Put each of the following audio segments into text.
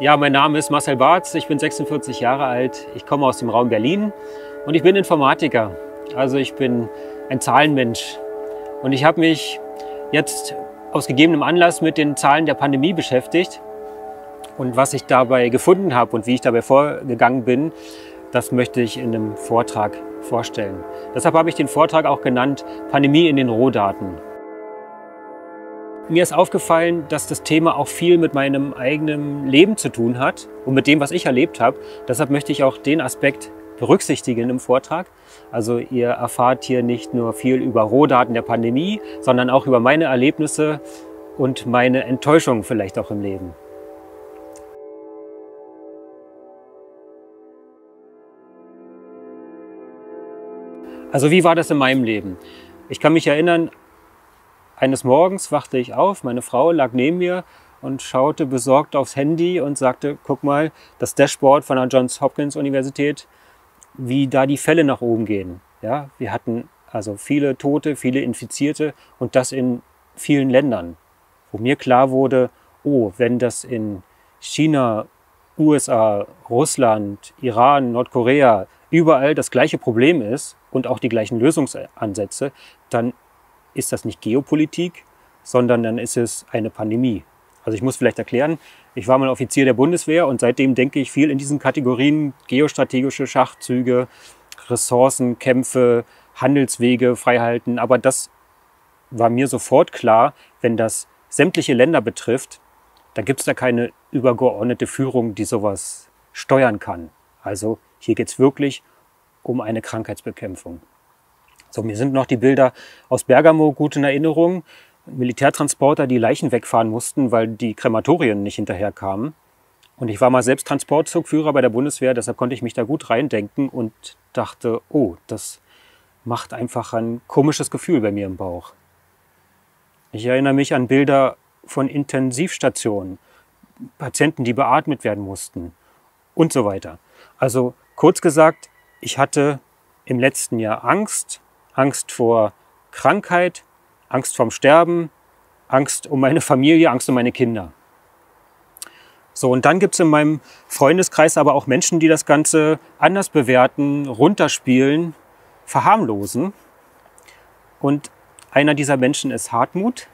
Ja, mein Name ist Marcel Barz, ich bin 46 Jahre alt, ich komme aus dem Raum Berlin und ich bin Informatiker, also ich bin ein Zahlenmensch. Und ich habe mich jetzt aus gegebenem Anlass mit den Zahlen der Pandemie beschäftigt und was ich dabei gefunden habe und wie ich dabei vorgegangen bin, das möchte ich in einem Vortrag vorstellen. Deshalb habe ich den Vortrag auch genannt, Pandemie in den Rohdaten. Mir ist aufgefallen, dass das Thema auch viel mit meinem eigenen Leben zu tun hat und mit dem, was ich erlebt habe. Deshalb möchte ich auch den Aspekt berücksichtigen im Vortrag. Also ihr erfahrt hier nicht nur viel über Rohdaten der Pandemie, sondern auch über meine Erlebnisse und meine Enttäuschung vielleicht auch im Leben. Also wie war das in meinem Leben? Ich kann mich erinnern, eines Morgens wachte ich auf, meine Frau lag neben mir und schaute besorgt aufs Handy und sagte, guck mal, das Dashboard von der Johns Hopkins Universität, wie da die Fälle nach oben gehen. Ja, wir hatten also viele Tote, viele Infizierte und das in vielen Ländern, wo mir klar wurde, oh, wenn das in China, USA, Russland, Iran, Nordkorea überall das gleiche Problem ist und auch die gleichen Lösungsansätze, dann ist das nicht Geopolitik, sondern dann ist es eine Pandemie. Also ich muss vielleicht erklären, ich war mal Offizier der Bundeswehr und seitdem denke ich viel in diesen Kategorien geostrategische Schachzüge, Ressourcen, Kämpfe, Handelswege, Freiheiten. Aber das war mir sofort klar, wenn das sämtliche Länder betrifft, dann gibt es da keine übergeordnete Führung, die sowas steuern kann. Also hier geht es wirklich um eine Krankheitsbekämpfung. So, mir sind noch die Bilder aus Bergamo gut in Erinnerung. Militärtransporter, die Leichen wegfahren mussten, weil die Krematorien nicht hinterherkamen. Und ich war mal selbst Transportzugführer bei der Bundeswehr, deshalb konnte ich mich da gut reindenken und dachte, oh, das macht einfach ein komisches Gefühl bei mir im Bauch. Ich erinnere mich an Bilder von Intensivstationen, Patienten, die beatmet werden mussten und so weiter. Also kurz gesagt, ich hatte im letzten Jahr Angst. Angst vor Krankheit, Angst vorm Sterben, Angst um meine Familie, Angst um meine Kinder. So, und dann gibt es in meinem Freundeskreis aber auch Menschen, die das Ganze anders bewerten, runterspielen, verharmlosen. Und einer dieser Menschen ist Hartmut.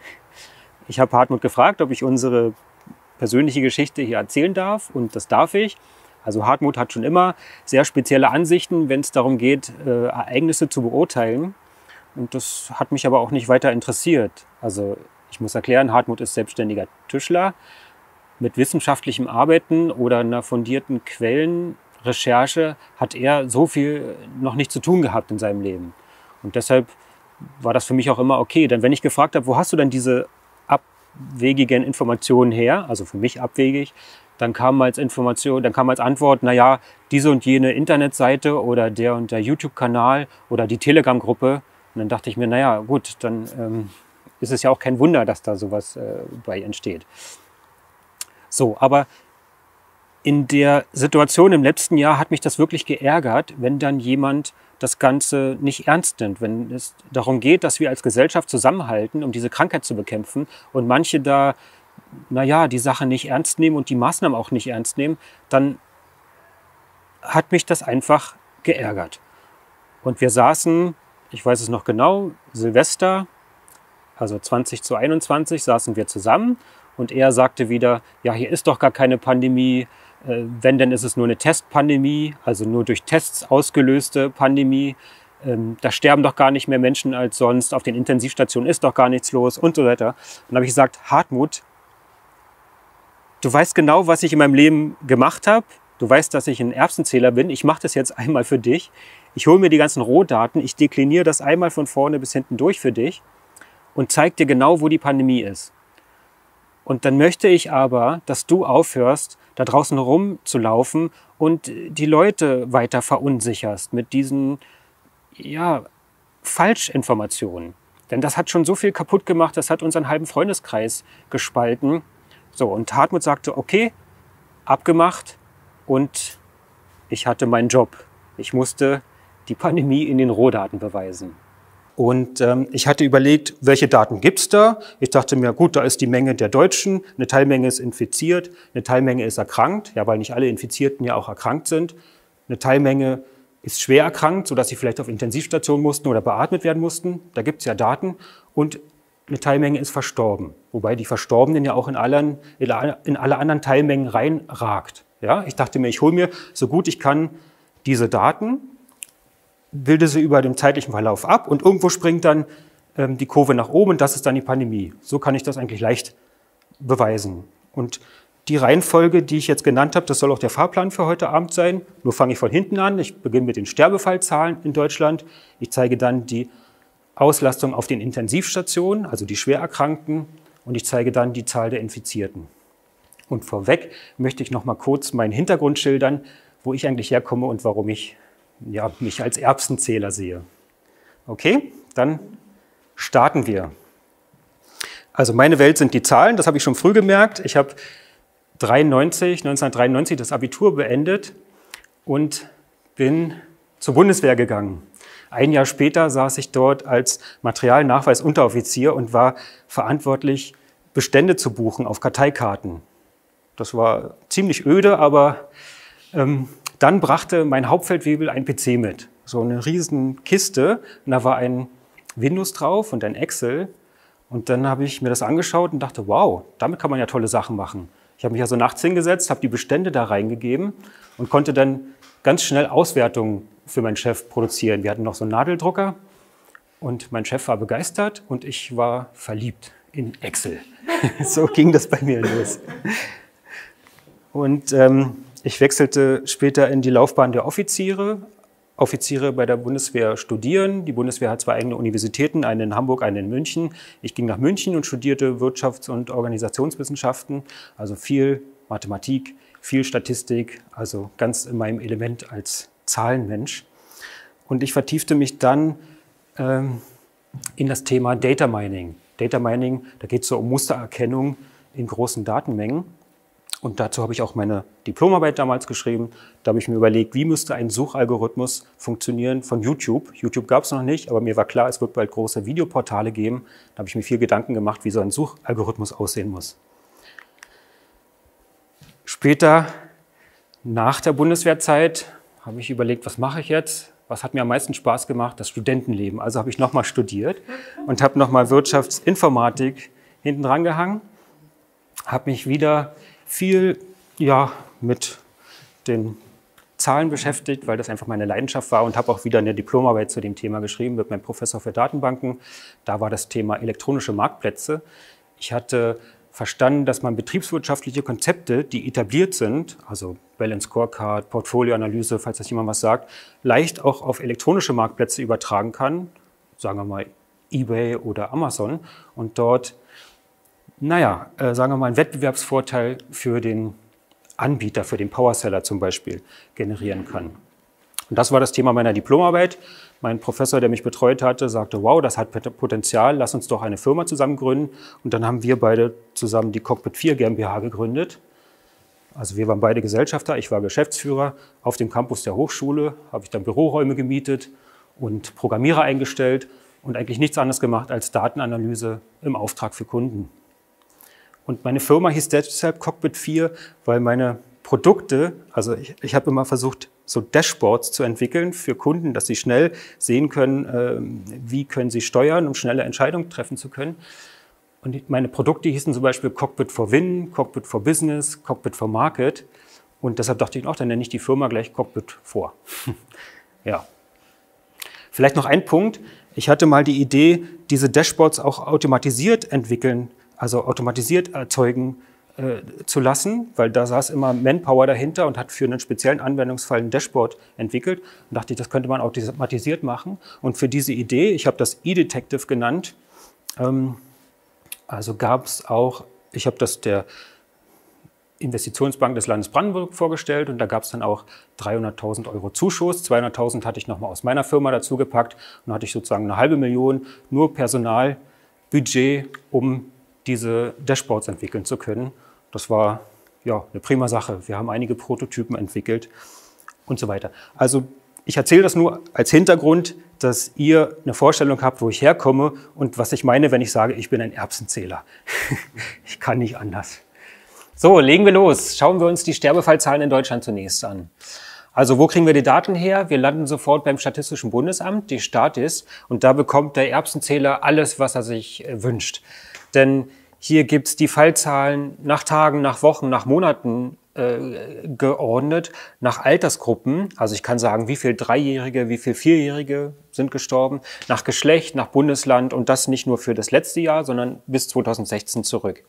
Ich habe Hartmut gefragt, ob ich unsere persönliche Geschichte hier erzählen darf und das darf ich. Also Hartmut hat schon immer sehr spezielle Ansichten, wenn es darum geht, Ereignisse zu beurteilen. Und das hat mich aber auch nicht weiter interessiert. Also ich muss erklären, Hartmut ist selbstständiger Tischler. Mit wissenschaftlichem Arbeiten oder einer fundierten Quellenrecherche hat er so viel noch nicht zu tun gehabt in seinem Leben. Und deshalb war das für mich auch immer okay. Denn wenn ich gefragt habe, wo hast du denn diese abwegigen Informationen her, also für mich abwegig, dann kam als Information, dann kam als Antwort, naja, diese und jene Internetseite oder der und der YouTube-Kanal oder die Telegram-Gruppe. Und dann dachte ich mir, naja, gut, dann ist es ja auch kein Wunder, dass da sowas bei entsteht. So, aber in der Situation im letzten Jahr hat mich das wirklich geärgert, wenn dann jemand das Ganze nicht ernst nimmt, wenn es darum geht, dass wir als Gesellschaft zusammenhalten, um diese Krankheit zu bekämpfen und manche da, naja, die Sache nicht ernst nehmen und die Maßnahmen auch nicht ernst nehmen, dann hat mich das einfach geärgert. Und wir saßen, ich weiß es noch genau, Silvester, also 2020 zu 2021, saßen wir zusammen und er sagte wieder, ja, hier ist doch gar keine Pandemie, wenn denn ist es nur eine Testpandemie, also nur durch Tests ausgelöste Pandemie. Da sterben doch gar nicht mehr Menschen als sonst, auf den Intensivstationen ist doch gar nichts los und so weiter. Und da habe ich gesagt, Hartmut, du weißt genau, was ich in meinem Leben gemacht habe. Du weißt, dass ich ein Erbsenzähler bin. Ich mache das jetzt einmal für dich. Ich hole mir die ganzen Rohdaten, ich dekliniere das einmal von vorne bis hinten durch für dich und zeige dir genau, wo die Pandemie ist. Und dann möchte ich aber, dass du aufhörst, da draußen rumzulaufen und die Leute weiter verunsicherst mit diesen ja, Falschinformationen. Denn das hat schon so viel kaputt gemacht, das hat unseren halben Freundeskreis gespalten. So, und Hartmut sagte, okay, abgemacht, und ich hatte meinen Job. Ich musste die Pandemie in den Rohdaten beweisen. Und ich hatte überlegt, welche Daten gibt es da? Ich dachte mir, gut, da ist die Menge der Deutschen, eine Teilmenge ist infiziert, eine Teilmenge ist erkrankt, ja, weil nicht alle Infizierten ja auch erkrankt sind. Eine Teilmenge ist schwer erkrankt, sodass sie vielleicht auf Intensivstationen mussten oder beatmet werden mussten. Da gibt es ja Daten. Und eine Teilmenge ist verstorben, wobei die Verstorbenen ja auch in alle anderen Teilmengen reinragt. Ja, ich dachte mir, ich hole mir so gut ich kann diese Daten, bilde sie über dem zeitlichen Verlauf ab und irgendwo springt dann die Kurve nach oben und das ist dann die Pandemie. So kann ich das eigentlich leicht beweisen. Und die Reihenfolge, die ich jetzt genannt habe, das soll auch der Fahrplan für heute Abend sein. Nur fange ich von hinten an. Ich beginne mit den Sterbefallzahlen in Deutschland. Ich zeige dann die Auslastung auf den Intensivstationen, also die Schwererkrankten, und ich zeige dann die Zahl der Infizierten. Und vorweg möchte ich noch mal kurz meinen Hintergrund schildern, wo ich eigentlich herkomme und warum ich mich als Erbsenzähler sehe. Okay, dann starten wir. Also meine Welt sind die Zahlen, das habe ich schon früh gemerkt. Ich habe 1993 das Abitur beendet und bin zur Bundeswehr gegangen. Ein Jahr später saß ich dort als Materialnachweisunteroffizier und war verantwortlich, Bestände zu buchen auf Karteikarten. Das war ziemlich öde, aber dann brachte mein Hauptfeldwebel ein PC mit, so eine riesen Kiste, und da war ein Windows drauf und ein Excel. Und dann habe ich mir das angeschaut und dachte, wow, damit kann man ja tolle Sachen machen. Ich habe mich also nachts hingesetzt, habe die Bestände da reingegeben und konnte dann ganz schnell Auswertungen für meinen Chef produzieren. Wir hatten noch so einen Nadeldrucker und mein Chef war begeistert und ich war verliebt in Excel. So ging das bei mir los. Und ich wechselte später in die Laufbahn der Offiziere. Offiziere bei der Bundeswehr studieren. Die Bundeswehr hat zwei eigene Universitäten, eine in Hamburg, eine in München. Ich ging nach München und studierte Wirtschafts- und Organisationswissenschaften, also viel Mathematik, viel Statistik, also ganz in meinem Element als Zahlenmensch. Und ich vertiefte mich dann in das Thema Data Mining. Data Mining, da geht es so um Mustererkennung in großen Datenmengen. Und dazu habe ich auch meine Diplomarbeit damals geschrieben. Da habe ich mir überlegt, wie müsste ein Suchalgorithmus funktionieren von YouTube. YouTube gab es noch nicht, aber mir war klar, es wird bald große Videoportale geben. Da habe ich mir viel Gedanken gemacht, wie so ein Suchalgorithmus aussehen muss. Später, nach der Bundeswehrzeit, habe ich überlegt, was mache ich jetzt? Was hat mir am meisten Spaß gemacht? Das Studentenleben. Also habe ich nochmal studiert und habe nochmal Wirtschaftsinformatik hinten dran gehangen. Habe mich wieder viel mit den Zahlen beschäftigt, weil das einfach meine Leidenschaft war, und habe auch wieder eine Diplomarbeit zu dem Thema geschrieben mit meinem Professor für Datenbanken. Da war das Thema elektronische Marktplätze. Ich hatte verstanden, dass man betriebswirtschaftliche Konzepte, die etabliert sind, also Balance Scorecard, Portfolioanalyse, falls das jemand was sagt, leicht auch auf elektronische Marktplätze übertragen kann, sagen wir mal eBay oder Amazon, und dort sagen wir mal, einen Wettbewerbsvorteil für den Anbieter, für den Powerseller zum Beispiel, generieren kann. Und das war das Thema meiner Diplomarbeit. Mein Professor, der mich betreut hatte, sagte, wow, das hat Potenzial, lass uns doch eine Firma zusammen gründen. Und dann haben wir beide zusammen die Cockpit 4 GmbH gegründet. Also wir waren beide Gesellschafter, ich war Geschäftsführer. Auf dem Campus der Hochschule habe ich dann Büroräume gemietet und Programmierer eingestellt und eigentlich nichts anderes gemacht als Datenanalyse im Auftrag für Kunden. Und meine Firma hieß deshalb Cockpit 4, weil meine Produkte, also ich habe immer versucht, so Dashboards zu entwickeln für Kunden, dass sie schnell sehen können, wie können sie steuern, um schnelle Entscheidungen treffen zu können. Und meine Produkte hießen zum Beispiel Cockpit for Win, Cockpit for Business, Cockpit for Market. Und deshalb dachte ich auch, dann nenne ich die Firma gleich Cockpit 4. Ja. Vielleicht noch ein Punkt. Ich hatte mal die Idee, diese Dashboards auch automatisiert entwickeln, also automatisiert erzeugen zu lassen, weil da saß immer Manpower dahinter und hat für einen speziellen Anwendungsfall ein Dashboard entwickelt. Und dachte ich, das könnte man automatisiert machen. Und für diese Idee, ich habe das eDetective genannt, also gab es auch, ich habe das der Investitionsbank des Landes Brandenburg vorgestellt und da gab es dann auch 300.000 € Zuschuss. 200.000 hatte ich nochmal aus meiner Firma dazu gepackt und hatte ich sozusagen eine halbe Million nur Personalbudget, um diese Dashboards entwickeln zu können. Das war eine prima Sache. Wir haben einige Prototypen entwickelt und so weiter. Also Ich erzähle das nur als Hintergrund, dass ihr eine Vorstellung habt, wo ich herkomme und was ich meine, wenn ich sage, ich bin ein Erbsenzähler. Ich kann nicht anders. So, legen wir los. Schauen wir uns die Sterbefallzahlen in Deutschland zunächst an. Also wo kriegen wir die Daten her? Wir landen sofort beim Statistischen Bundesamt, die Statis, und da bekommt der Erbsenzähler alles, was er sich wünscht. Denn hier gibt es die Fallzahlen nach Tagen, nach Wochen, nach Monaten geordnet, nach Altersgruppen. Also ich kann sagen, wie viel Dreijährige, wie viel Vierjährige sind gestorben, nach Geschlecht, nach Bundesland, und das nicht nur für das letzte Jahr, sondern bis 2016 zurück.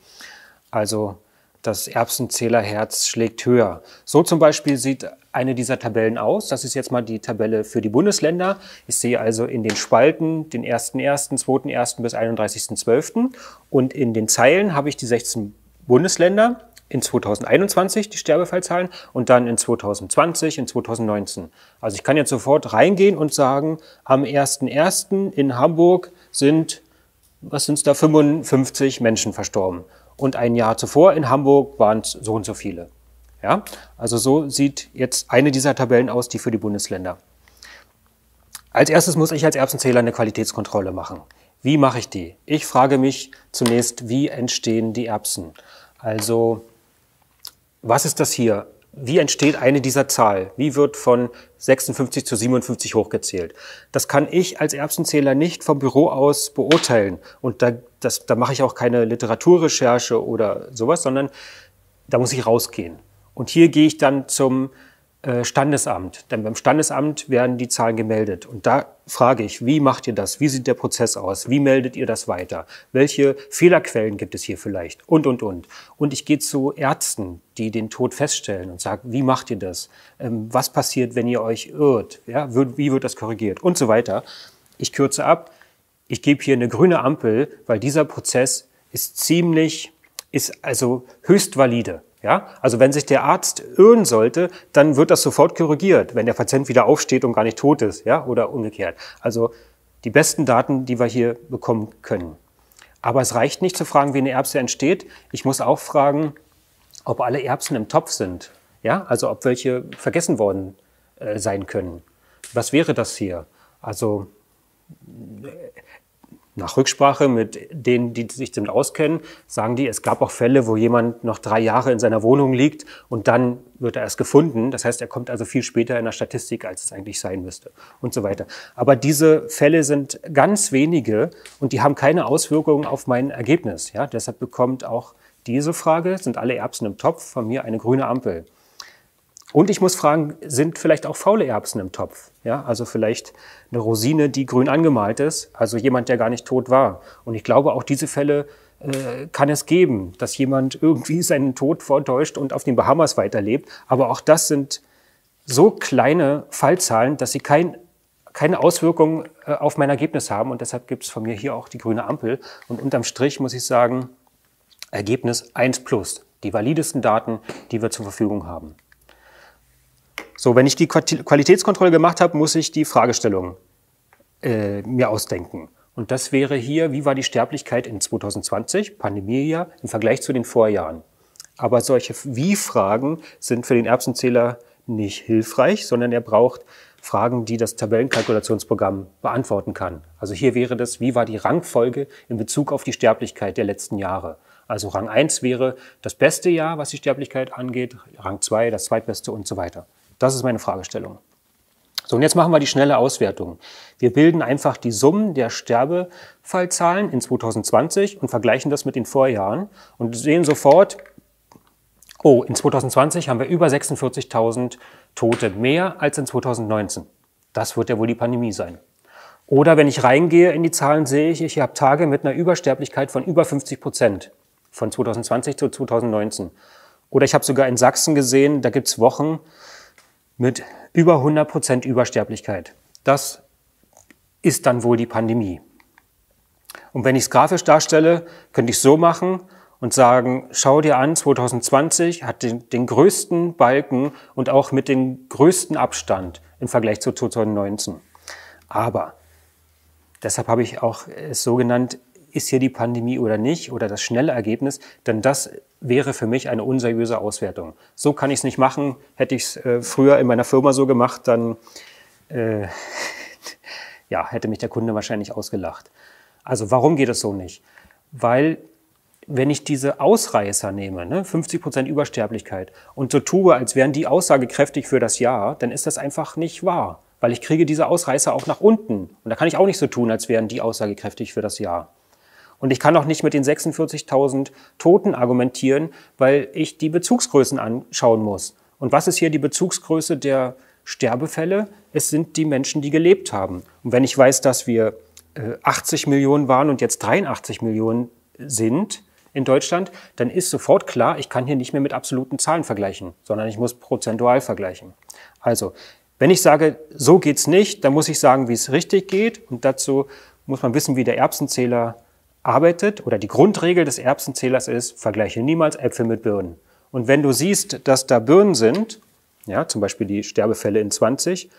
Also das Erbsenzählerherz schlägt höher. So zum Beispiel sieht eine dieser Tabellen aus. Das ist jetzt mal die Tabelle für die Bundesländer. Ich sehe also in den Spalten den 1.1., 2.1. bis 31.12. Und in den Zeilen habe ich die 16 Bundesländer, in 2021 die Sterbefallzahlen und dann in 2020, in 2019. Also ich kann jetzt sofort reingehen und sagen, am 1.1. in Hamburg sind, was sind es da, 55 Menschen verstorben. Und ein Jahr zuvor in Hamburg waren es so und so viele. Ja? Also so sieht jetzt eine dieser Tabellen aus, die für die Bundesländer. Als erstes muss ich als Erbsenzähler eine Qualitätskontrolle machen. Wie mache ich die? Ich frage mich zunächst, wie entstehen die Erbsen? Also was ist das hier? Wie entsteht eine dieser Zahlen? Wie wird von 56 zu 57 hochgezählt? Das kann ich als Erbsenzähler nicht vom Büro aus beurteilen. Und da mache ich auch keine Literaturrecherche oder sowas, sondern da muss ich rausgehen. Und hier gehe ich dann zum Standesamt. Denn beim Standesamt werden die Zahlen gemeldet. Und da frage ich, wie macht ihr das? Wie sieht der Prozess aus? Wie meldet ihr das weiter? Welche Fehlerquellen gibt es hier vielleicht? Und. Und ich gehe zu Ärzten, die den Tod feststellen und sage, wie macht ihr das? Was passiert, wenn ihr euch irrt? Ja, wie wird das korrigiert? Und so weiter. Ich kürze ab. Ich gebe hier eine grüne Ampel, weil dieser Prozess ist also höchst valide. Ja? Also wenn sich der Arzt irren sollte, dann wird das sofort korrigiert, wenn der Patient wieder aufsteht und gar nicht tot ist, ja? Oder umgekehrt. Also die besten Daten, die wir hier bekommen können. Aber es reicht nicht zu fragen, wie eine Erbse entsteht. Ich muss auch fragen, ob alle Erbsen im Topf sind, ja? Also ob welche vergessen worden sein können. Was wäre das hier? Also nach Rücksprache mit denen, die sich damit auskennen, sagen die, es gab auch Fälle, wo jemand noch 3 Jahre in seiner Wohnung liegt und dann wird er erst gefunden. Das heißt, er kommt also viel später in der Statistik, als es eigentlich sein müsste und so weiter. Aber diese Fälle sind ganz wenige und die haben keine Auswirkungen auf mein Ergebnis. Ja, deshalb bekommt auch diese Frage, sind alle Erbsen im Topf, von mir eine grüne Ampel. Und ich muss fragen, sind vielleicht auch faule Erbsen im Topf? Ja, also vielleicht eine Rosine, die grün angemalt ist, also jemand, der gar nicht tot war. Und ich glaube, auch diese Fälle kann es geben, dass jemand irgendwie seinen Tod vortäuscht und auf den Bahamas weiterlebt. Aber auch das sind so kleine Fallzahlen, dass sie keine Auswirkungen auf mein Ergebnis haben. Und deshalb gibt es von mir hier auch die grüne Ampel. Und unterm Strich muss ich sagen, Ergebnis 1+, die validesten Daten, die wir zur Verfügung haben. So, wenn ich die Qualitätskontrolle gemacht habe, muss ich die Fragestellung mir ausdenken. Und das wäre hier, wie war die Sterblichkeit in 2020, Pandemiejahr, im Vergleich zu den Vorjahren. Aber solche Wie-Fragen sind für den Erbsenzähler nicht hilfreich, sondern er braucht Fragen, die das Tabellenkalkulationsprogramm beantworten kann. Also hier wäre das, wie war die Rangfolge in Bezug auf die Sterblichkeit der letzten Jahre. Also Rang 1 wäre das beste Jahr, was die Sterblichkeit angeht, Rang 2 das zweitbeste und so weiter. Das ist meine Fragestellung. So, und jetzt machen wir die schnelle Auswertung. Wir bilden einfach die Summen der Sterbefallzahlen in 2020 und vergleichen das mit den Vorjahren und sehen sofort, oh, in 2020 haben wir über 46.000 Tote mehr als in 2019. Das wird ja wohl die Pandemie sein. Oder wenn ich reingehe in die Zahlen, sehe ich, ich habe Tage mit einer Übersterblichkeit von über 50% von 2020 zu 2019. Oder ich habe sogar in Sachsen gesehen, da gibt es Wochen mit über 100% Übersterblichkeit. Das ist dann wohl die Pandemie. Und wenn ich es grafisch darstelle, könnte ich es so machen und sagen, schau dir an, 2020 hat den größten Balken und auch mit dem größten Abstand im Vergleich zu 2019. Aber, deshalb habe ich auch es so genannt, ist hier die Pandemie oder nicht, oder das schnelle Ergebnis, denn das wäre für mich eine unseriöse Auswertung. So kann ich es nicht machen. Hätte ich es früher in meiner Firma so gemacht, dann ja, hätte mich der Kunde wahrscheinlich ausgelacht. Also warum geht es so nicht? Weil, wenn ich diese Ausreißer nehme, ne, 50% Übersterblichkeit, und so tue, als wären die aussagekräftig für das Jahr, dann ist das einfach nicht wahr. Weil ich kriege diese Ausreißer auch nach unten. Und da kann ich auch nicht so tun, als wären die aussagekräftig für das Jahr. Und ich kann auch nicht mit den 46.000 Toten argumentieren, weil ich die Bezugsgrößen anschauen muss. Und was ist hier die Bezugsgröße der Sterbefälle? Es sind die Menschen, die gelebt haben. Und wenn ich weiß, dass wir 80 Millionen waren und jetzt 83 Millionen sind in Deutschland, dann ist sofort klar, ich kann hier nicht mehr mit absoluten Zahlen vergleichen, sondern ich muss prozentual vergleichen. Also, wenn ich sage, so geht's nicht, dann muss ich sagen, wie es richtig geht. Und dazu muss man wissen, wie der Erbsenzähler arbeitet, oder die Grundregel des Erbsenzählers ist, vergleiche niemals Äpfel mit Birnen. Und wenn du siehst, dass da Birnen sind, ja, zum Beispiel die Sterbefälle in 20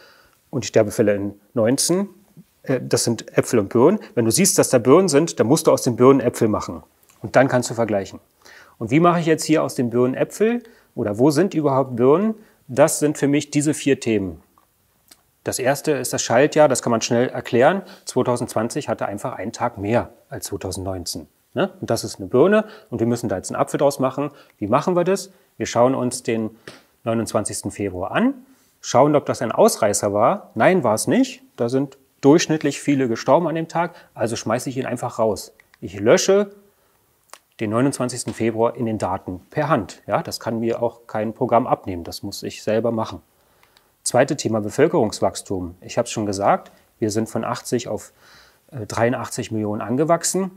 und die Sterbefälle in 19, das sind Äpfel und Birnen. Wenn du siehst, dass da Birnen sind, dann musst du aus den Birnen Äpfel machen. Und dann kannst du vergleichen. Und wie mache ich jetzt hier aus den Birnen Äpfel? Oder wo sind überhaupt Birnen? Das sind für mich diese 4 Themen. Das erste ist das Schaltjahr, das kann man schnell erklären. 2020 hatte einfach einen Tag mehr als 2019. Ne? Und das ist eine Birne und wir müssen da jetzt einen Apfel draus machen. Wie machen wir das? Wir schauen uns den 29. Februar an, schauen, ob das ein Ausreißer war. Nein, war es nicht. Da sind durchschnittlich viele gestorben an dem Tag, also schmeiße ich ihn einfach raus. Ich lösche den 29. Februar in den Daten per Hand. Ja, das kann mir auch kein Programm abnehmen, das muss ich selber machen. Zweites Thema, Bevölkerungswachstum. Ich habe es schon gesagt, wir sind von 80 auf 83 Millionen angewachsen.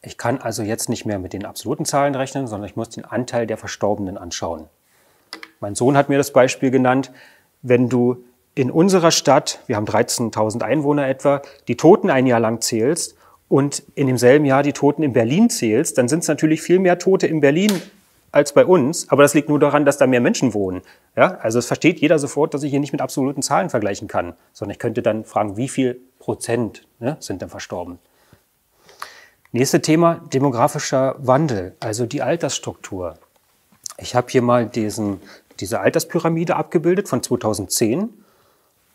Ich kann also jetzt nicht mehr mit den absoluten Zahlen rechnen, sondern ich muss den Anteil der Verstorbenen anschauen. Mein Sohn hat mir das Beispiel genannt, wenn du in unserer Stadt, wir haben 13.000 Einwohner etwa, die Toten ein Jahr lang zählst und in demselben Jahr die Toten in Berlin zählst, dann sind es natürlich viel mehr Tote in Berlin als bei uns, aber das liegt nur daran, dass da mehr Menschen wohnen. Ja? Also es versteht jeder sofort, dass ich hier nicht mit absoluten Zahlen vergleichen kann, sondern ich könnte dann fragen, wie viel Prozent, ne, sind denn verstorben. Nächstes Thema, demografischer Wandel, also die Altersstruktur. Ich habe hier mal diese Alterspyramide abgebildet von 2010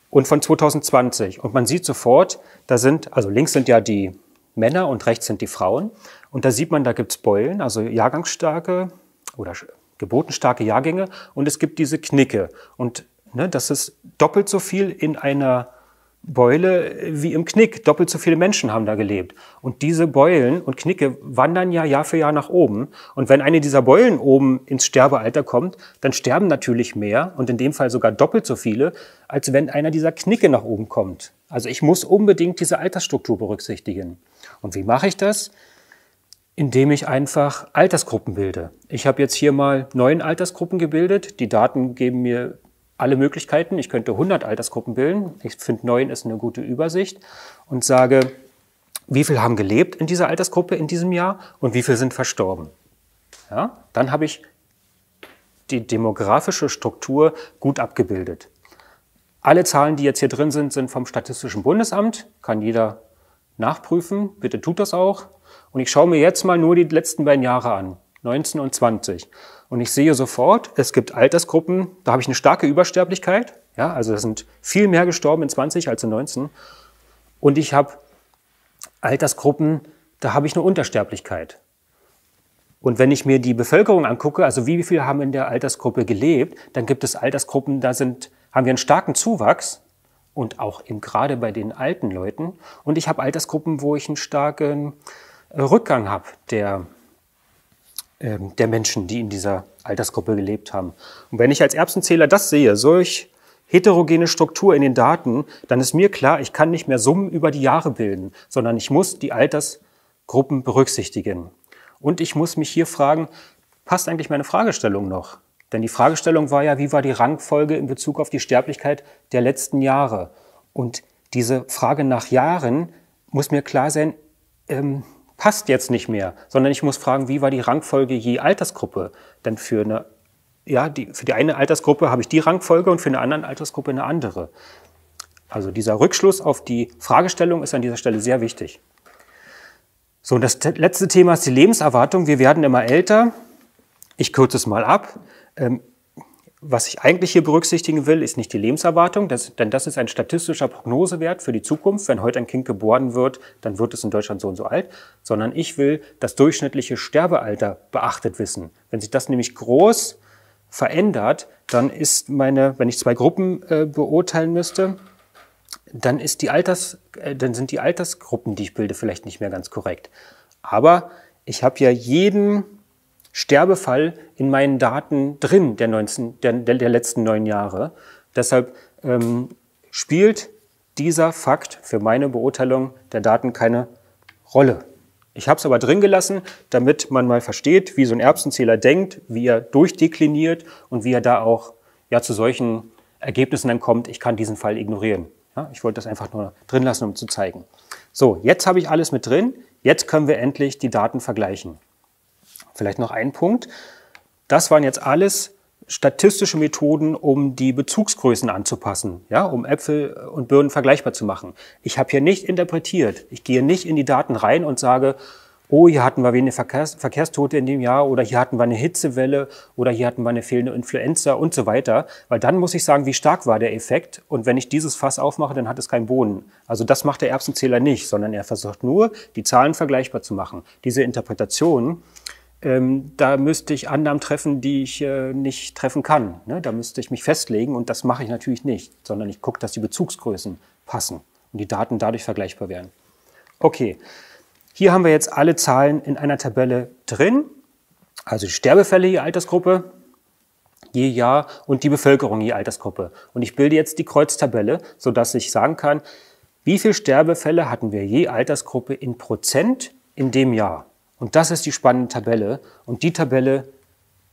und von 2020. Und man sieht sofort, da sind, also links sind ja die Männer und rechts sind die Frauen. Und da sieht man, da gibt es Beulen, also jahrgangsstarke oder geburtenstarke Jahrgänge. Und es gibt diese Knicke. Und ne, das ist doppelt so viel in einer Beule wie im Knick. Doppelt so viele Menschen haben da gelebt. Und diese Beulen und Knicke wandern ja Jahr für Jahr nach oben. Und wenn eine dieser Beulen oben ins Sterbealter kommt, dann sterben natürlich mehr und in dem Fall sogar doppelt so viele, als wenn einer dieser Knicke nach oben kommt. Also ich muss unbedingt diese Altersstruktur berücksichtigen. Und wie mache ich das? Indem ich einfach Altersgruppen bilde. Ich habe jetzt hier mal 9 Altersgruppen gebildet. Die Daten geben mir alle Möglichkeiten. Ich könnte 100 Altersgruppen bilden. Ich finde, 9 ist eine gute Übersicht und sage, wie viel haben gelebt in dieser Altersgruppe in diesem Jahr und wie viel sind verstorben. Ja? Dann habe ich die demografische Struktur gut abgebildet. Alle Zahlen, die jetzt hier drin sind, sind vom Statistischen Bundesamt. Kann jeder nachprüfen. Bitte tut das auch. Und ich schaue mir jetzt mal nur die letzten beiden Jahre an, 19 und 20. Und ich sehe sofort, es gibt Altersgruppen, da habe ich eine starke Übersterblichkeit. Ja, also da sind viel mehr gestorben in 20 als in 19. Und ich habe Altersgruppen, da habe ich eine Untersterblichkeit. Und wenn ich mir die Bevölkerung angucke, also wie viele haben in der Altersgruppe gelebt, dann gibt es Altersgruppen, da haben wir einen starken Zuwachs. Und auch eben gerade bei den alten Leuten. Und ich habe Altersgruppen, wo ich einen starken Rückgang habe, der Menschen, die in dieser Altersgruppe gelebt haben. Und wenn ich als Erbsenzähler das sehe, solch heterogene Struktur in den Daten, dann ist mir klar, ich kann nicht mehr Summen über die Jahre bilden, sondern ich muss die Altersgruppen berücksichtigen. Und ich muss mich hier fragen, passt eigentlich meine Fragestellung noch? Denn die Fragestellung war ja, wie war die Rangfolge in Bezug auf die Sterblichkeit der letzten Jahre? Und diese Frage nach Jahren muss mir klar sein, passt jetzt nicht mehr, sondern ich muss fragen, wie war die Rangfolge je Altersgruppe? Denn für die eine Altersgruppe habe ich die Rangfolge und für eine andere Altersgruppe eine andere. Also dieser Rückschluss auf die Fragestellung ist an dieser Stelle sehr wichtig. So, und das letzte Thema ist die Lebenserwartung. Wir werden immer älter. Ich kürze es mal ab. Was ich eigentlich hier berücksichtigen will, ist nicht die Lebenserwartung, denn das ist ein statistischer Prognosewert für die Zukunft. Wenn heute ein Kind geboren wird, dann wird es in Deutschland so und so alt. Sondern ich will das durchschnittliche Sterbealter beachtet wissen. Wenn sich das nämlich groß verändert, dann ist meine, wenn ich zwei Gruppen beurteilen müsste, dann ist die dann sind die Altersgruppen, die ich bilde, vielleicht nicht mehr ganz korrekt. Aber ich habe ja jeden Sterbefall in meinen Daten drin der letzten 9 Jahre. Deshalb spielt dieser Fakt für meine Beurteilung der Daten keine Rolle. Ich habe es aber drin gelassen, damit man mal versteht, wie so ein Erbsenzähler denkt, wie er durchdekliniert und wie er da auch ja, zu solchen Ergebnissen dann kommt, ich kann diesen Fall ignorieren. Ja, ich wollte das einfach nur drin lassen, um zu zeigen. So, jetzt habe ich alles mit drin. Jetzt können wir endlich die Daten vergleichen. Vielleicht noch ein Punkt. Das waren jetzt alles statistische Methoden, um die Bezugsgrößen anzupassen, ja, um Äpfel und Birnen vergleichbar zu machen. Ich habe hier nicht interpretiert. Ich gehe nicht in die Daten rein und sage, oh, hier hatten wir wenige Verkehrstote in dem Jahr oder hier hatten wir eine Hitzewelle oder hier hatten wir eine fehlende Influenza und so weiter. Weil dann muss ich sagen, wie stark war der Effekt? Und wenn ich dieses Fass aufmache, dann hat es keinen Boden. Also das macht der Erbsenzähler nicht, sondern er versucht nur, die Zahlen vergleichbar zu machen. Diese Interpretation, da müsste ich Annahmen treffen, die ich nicht treffen kann. Ne? Da müsste ich mich festlegen und das mache ich natürlich nicht, sondern ich gucke, dass die Bezugsgrößen passen und die Daten dadurch vergleichbar werden. Okay, hier haben wir jetzt alle Zahlen in einer Tabelle drin, also die Sterbefälle je Altersgruppe, je Jahr und die Bevölkerung je Altersgruppe. Und ich bilde jetzt die Kreuztabelle, sodass ich sagen kann, wie viele Sterbefälle hatten wir je Altersgruppe in Prozent in dem Jahr. Und das ist die spannende Tabelle. Und die Tabelle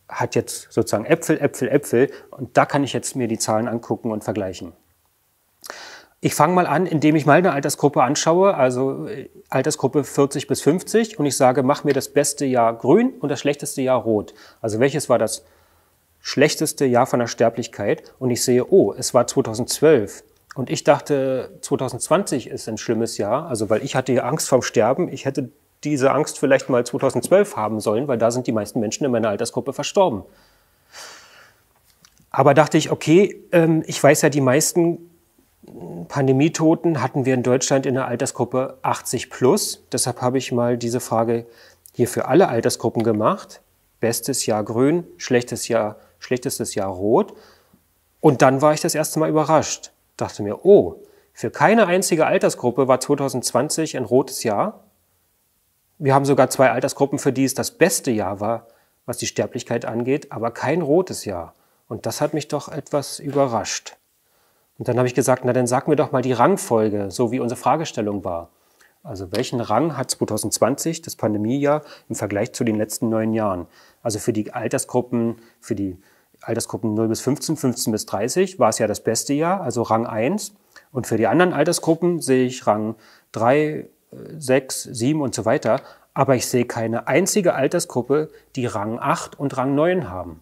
hat jetzt sozusagen Äpfel, Äpfel, Äpfel. Und da kann ich jetzt mir die Zahlen angucken und vergleichen. Ich fange mal an, indem ich mal eine Altersgruppe anschaue, also Altersgruppe 40 bis 50. Und ich sage, mach mir das beste Jahr grün und das schlechteste Jahr rot. Also welches war das schlechteste Jahr von der Sterblichkeit? Und ich sehe, oh, es war 2012. Und ich dachte, 2020 ist ein schlimmes Jahr. Also weil ich hatte ja Angst vorm Sterben. Ich hätte diese Angst vielleicht mal 2012 haben sollen, weil da sind die meisten Menschen in meiner Altersgruppe verstorben. Aber dachte ich, okay, ich weiß ja, die meisten Pandemietoten hatten wir in Deutschland in der Altersgruppe 80 plus. Deshalb habe ich mal diese Frage hier für alle Altersgruppen gemacht. Bestes Jahr grün, schlechtestes Jahr rot. Und dann war ich das erste Mal überrascht. Dachte mir, oh, für keine einzige Altersgruppe war 2020 ein rotes Jahr. Wir haben sogar 2 Altersgruppen, für die es das beste Jahr war, was die Sterblichkeit angeht, aber kein rotes Jahr. Und das hat mich doch etwas überrascht. Und dann habe ich gesagt, na dann sag mir doch mal die Rangfolge, so wie unsere Fragestellung war. Also welchen Rang hat 2020, das Pandemiejahr, im Vergleich zu den letzten 9 Jahren? Also für die Altersgruppen 0 bis 15, 15 bis 30 war es ja das beste Jahr, also Rang 1. Und für die anderen Altersgruppen sehe ich Rang 3, 6, 7 und so weiter, aber ich sehe keine einzige Altersgruppe, die Rang 8 und Rang 9 haben.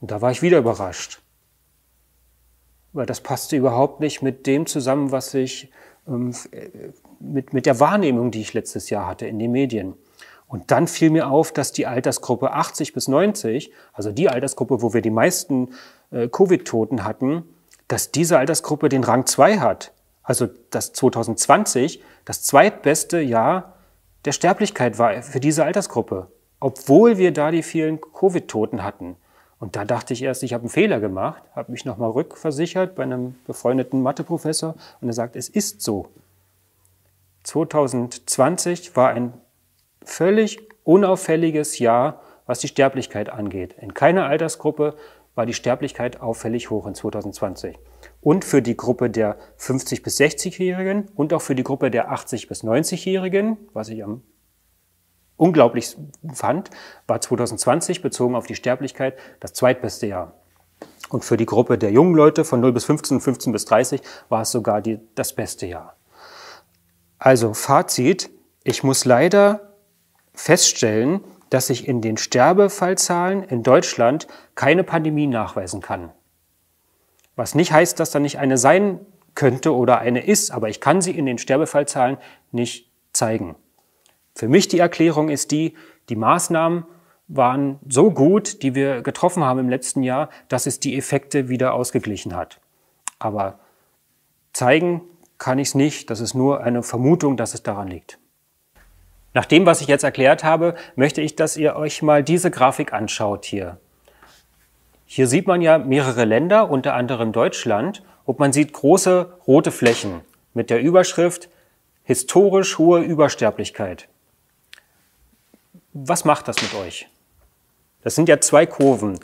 Und da war ich wieder überrascht, weil das passte überhaupt nicht mit dem zusammen, was ich mit der Wahrnehmung, die ich letztes Jahr hatte in den Medien. Und dann fiel mir auf, dass die Altersgruppe 80 bis 90, also die Altersgruppe, wo wir die meisten Covid-Toten hatten, dass diese Altersgruppe den Rang 2 hat. Also das 2020 das zweitbeste Jahr der Sterblichkeit war für diese Altersgruppe, obwohl wir da die vielen Covid-Toten hatten. Und da dachte ich erst, ich habe einen Fehler gemacht, habe mich nochmal rückversichert bei einem befreundeten Matheprofessor und er sagt, es ist so. 2020 war ein völlig unauffälliges Jahr, was die Sterblichkeit angeht. In keiner Altersgruppe war die Sterblichkeit auffällig hoch in 2020. Und für die Gruppe der 50- bis 60-Jährigen und auch für die Gruppe der 80- bis 90-Jährigen, was ich am unglaublichsten fand, war 2020 bezogen auf die Sterblichkeit das zweitbeste Jahr. Und für die Gruppe der jungen Leute von 0 bis 15 und 15 bis 30 war es sogar das beste Jahr. Also Fazit, ich muss leider feststellen, dass ich in den Sterbefallzahlen in Deutschland keine Pandemie nachweisen kann. Was nicht heißt, dass da nicht eine sein könnte oder eine ist, aber ich kann sie in den Sterbefallzahlen nicht zeigen. Für mich die Erklärung ist die, die Maßnahmen waren so gut, die wir getroffen haben im letzten Jahr, dass es die Effekte wieder ausgeglichen hat. Aber zeigen kann ich es nicht, das ist nur eine Vermutung, dass es daran liegt. Nach dem, was ich jetzt erklärt habe, möchte ich, dass ihr euch mal diese Grafik anschaut hier. Hier sieht man ja mehrere Länder, unter anderem Deutschland, und man sieht große rote Flächen mit der Überschrift historisch hohe Übersterblichkeit. Was macht das mit euch? Das sind ja zwei Kurven.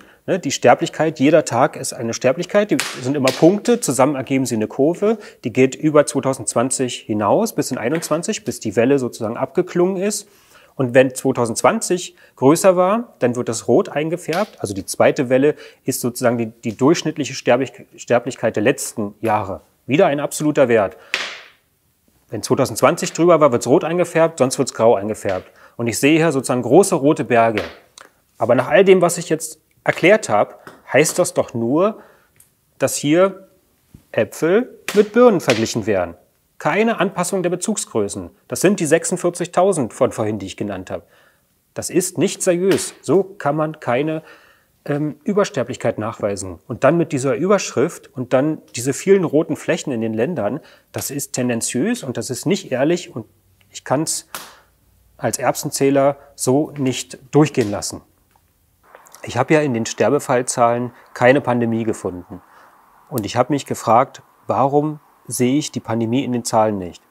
Die Sterblichkeit, jeder Tag ist eine Sterblichkeit, die sind immer Punkte, zusammen ergeben sie eine Kurve, die geht über 2020 hinaus, bis in 2021, bis die Welle sozusagen abgeklungen ist. Und wenn 2020 größer war, dann wird das rot eingefärbt, also die zweite Welle ist sozusagen die durchschnittliche Sterblichkeit der letzten Jahre. Wieder ein absoluter Wert. Wenn 2020 drüber war, wird es rot eingefärbt, sonst wird es grau eingefärbt. Und ich sehe hier sozusagen große rote Berge. Aber nach all dem, was ich jetzt erklärt habe, heißt das doch nur, dass hier Äpfel mit Birnen verglichen werden. Keine Anpassung der Bezugsgrößen. Das sind die 46.000 von vorhin, die ich genannt habe. Das ist nicht seriös. So kann man keine Übersterblichkeit nachweisen. Und dann mit dieser Überschrift und dann diese vielen roten Flächen in den Ländern, das ist tendenziös und das ist nicht ehrlich und ich kann es als Erbsenzähler so nicht durchgehen lassen. Ich habe ja in den Sterbefallzahlen keine Pandemie gefunden. Und ich habe mich gefragt, warum sehe ich die Pandemie in den Zahlen nicht?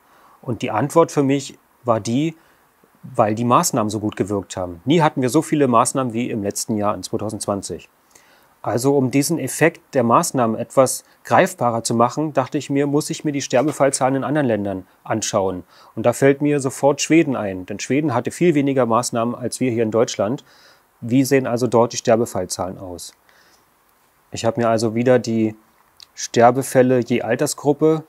Und die Antwort für mich war die, weil die Maßnahmen so gut gewirkt haben. Nie hatten wir so viele Maßnahmen wie im letzten Jahr in 2020. Also um diesen Effekt der Maßnahmen etwas greifbarer zu machen, dachte ich mir, muss ich mir die Sterbefallzahlen in anderen Ländern anschauen. Und da fällt mir sofort Schweden ein, denn Schweden hatte viel weniger Maßnahmen als wir hier in Deutschland. Wie sehen also dort die Sterbefallzahlen aus? Ich habe mir also wieder die Sterbefälle je Altersgruppe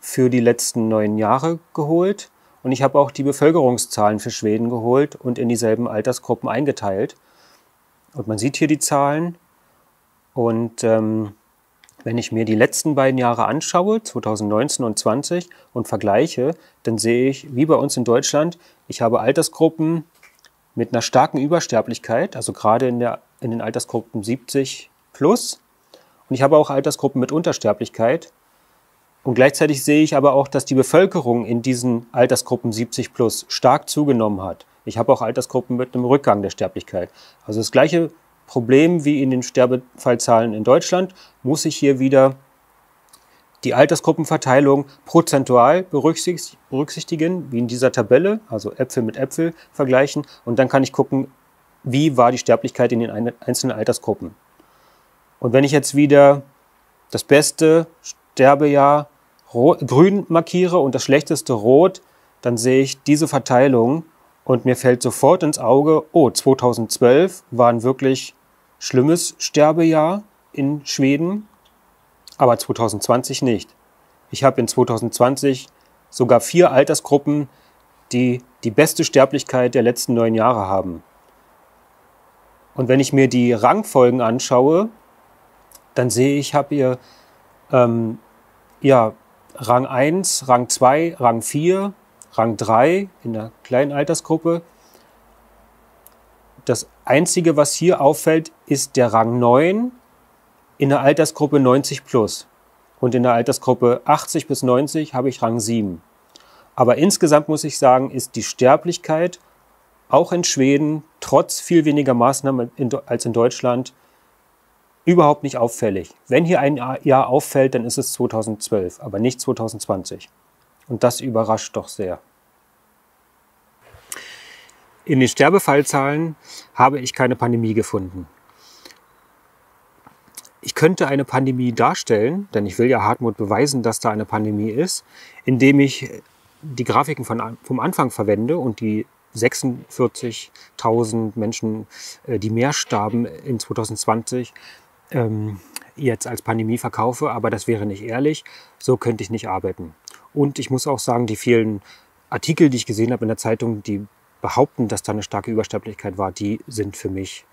für die letzten 9 Jahre geholt und ich habe auch die Bevölkerungszahlen für Schweden geholt und in dieselben Altersgruppen eingeteilt. Und man sieht hier die Zahlen und wenn ich mir die letzten beiden Jahre anschaue, 2019 und 2020, und vergleiche, dann sehe ich, wie bei uns in Deutschland, ich habe Altersgruppen mit einer starken Übersterblichkeit, also gerade in den Altersgruppen 70 plus. Und ich habe auch Altersgruppen mit Untersterblichkeit. Und gleichzeitig sehe ich aber auch, dass die Bevölkerung in diesen Altersgruppen 70 plus stark zugenommen hat. Ich habe auch Altersgruppen mit einem Rückgang der Sterblichkeit. Also das gleiche Problem wie in den Sterbefallzahlen in Deutschland, muss ich hier wieder die Altersgruppenverteilung prozentual berücksichtigen, wie in dieser Tabelle, also Äpfel mit Äpfel vergleichen. Und dann kann ich gucken, wie war die Sterblichkeit in den einzelnen Altersgruppen. Und wenn ich jetzt wieder das beste Sterbejahr grün markiere und das schlechteste rot, dann sehe ich diese Verteilung und mir fällt sofort ins Auge, oh, 2012 war ein wirklich schlimmes Sterbejahr in Schweden. Aber 2020 nicht. Ich habe in 2020 sogar 4 Altersgruppen, die die beste Sterblichkeit der letzten 9 Jahre haben. Und wenn ich mir die Rangfolgen anschaue, dann sehe ich, habe hier Rang 1, Rang 2, Rang 4, Rang 3 in der kleinen Altersgruppe. Das Einzige, was hier auffällt, ist der Rang 9. In der Altersgruppe 90 plus und in der Altersgruppe 80 bis 90 habe ich Rang 7. Aber insgesamt muss ich sagen, ist die Sterblichkeit auch in Schweden trotz viel weniger Maßnahmen als in Deutschland überhaupt nicht auffällig. Wenn hier ein Jahr auffällt, dann ist es 2012, aber nicht 2020. Und das überrascht doch sehr. In den Sterbefallzahlen habe ich keine Pandemie gefunden. Ich könnte eine Pandemie darstellen, denn ich will ja Hartmut beweisen, dass da eine Pandemie ist, indem ich die Grafiken vom Anfang verwende und die 46.000 Menschen, die mehr starben in 2020, jetzt als Pandemie verkaufe. Aber das wäre nicht ehrlich, so könnte ich nicht arbeiten. Und ich muss auch sagen, die vielen Artikel, die ich gesehen habe in der Zeitung, die behaupten, dass da eine starke Übersterblichkeit war, die sind für mich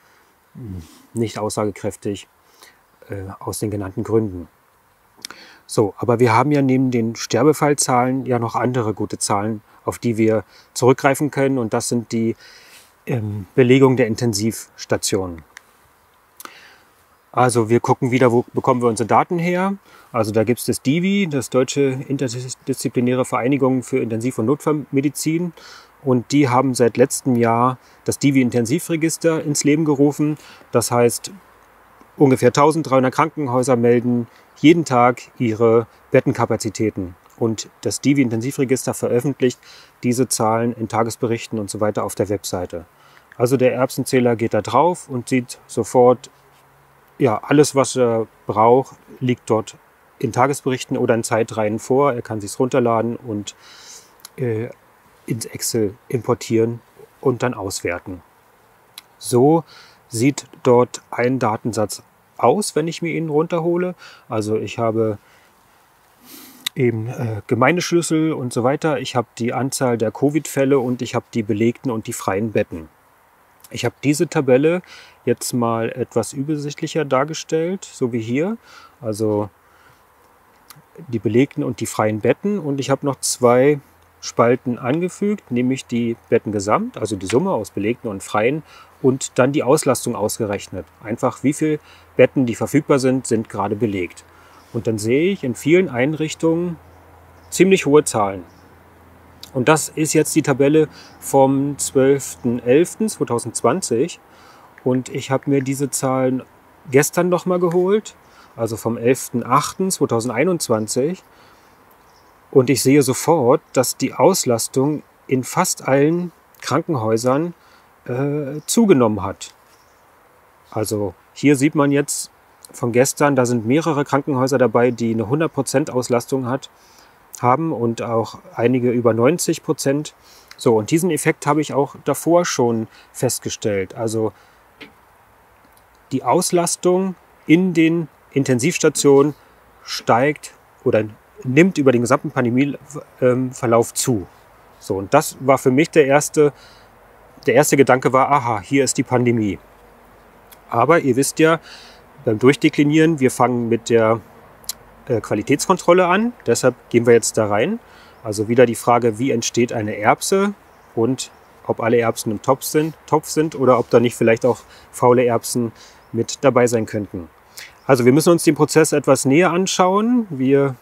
nicht aussagekräftig. Aus den genannten Gründen. So, aber wir haben ja neben den Sterbefallzahlen ja noch andere gute Zahlen, auf die wir zurückgreifen können. Und das sind die Belegung der Intensivstationen. Also wir gucken wieder, wo bekommen wir unsere Daten her. Also da gibt es das DIVI, das Deutsche Interdisziplinäre Vereinigung für Intensiv- und Notfallmedizin. Und die haben seit letztem Jahr das DIVI-Intensivregister ins Leben gerufen. Das heißt, ungefähr 1300 Krankenhäuser melden jeden Tag ihre Bettenkapazitäten. Und das DIVI-Intensivregister veröffentlicht diese Zahlen in Tagesberichten und so weiter auf der Webseite. Also der Erbsenzähler geht da drauf und sieht sofort, ja, alles, was er braucht, liegt dort in Tagesberichten oder in Zeitreihen vor. Er kann es sich runterladen und ins Excel importieren und dann auswerten. So sieht dort ein Datensatz aus, wenn ich mir ihn runterhole. Also ich habe eben Gemeindeschlüssel und so weiter. Ich habe die Anzahl der Covid-Fälle und ich habe die belegten und die freien Betten. Ich habe diese Tabelle jetzt mal etwas übersichtlicher dargestellt, so wie hier. Also die belegten und die freien Betten. Und ich habe noch zwei Spalten angefügt, nämlich die Betten gesamt, also die Summe aus belegten und freien, und dann die Auslastung ausgerechnet. Einfach wie viele Betten, die verfügbar sind gerade belegt. Und dann sehe ich in vielen Einrichtungen ziemlich hohe Zahlen. Und das ist jetzt die Tabelle vom 12.11.2020. Und ich habe mir diese Zahlen gestern nochmal geholt, also vom 11.08.2021. Und ich sehe sofort, dass die Auslastung in fast allen Krankenhäusern zugenommen hat. Also hier sieht man jetzt von gestern, da sind mehrere Krankenhäuser dabei, die eine 100% Auslastung haben und auch einige über 90%. So, und diesen Effekt habe ich auch davor schon festgestellt. Also die Auslastung in den Intensivstationen steigt oder nimmt über den gesamten Pandemieverlauf zu. So, und das war für mich der erste Gedanke war, aha, hier ist die Pandemie. Aber ihr wisst ja, beim Durchdeklinieren, wir fangen mit der Qualitätskontrolle an, deshalb gehen wir jetzt da rein. Also wieder die Frage, wie entsteht eine Erbse und ob alle Erbsen im Topf sind oder ob da nicht vielleicht auch faule Erbsen mit dabei sein könnten. Also wir müssen uns den Prozess etwas näher anschauen. Wir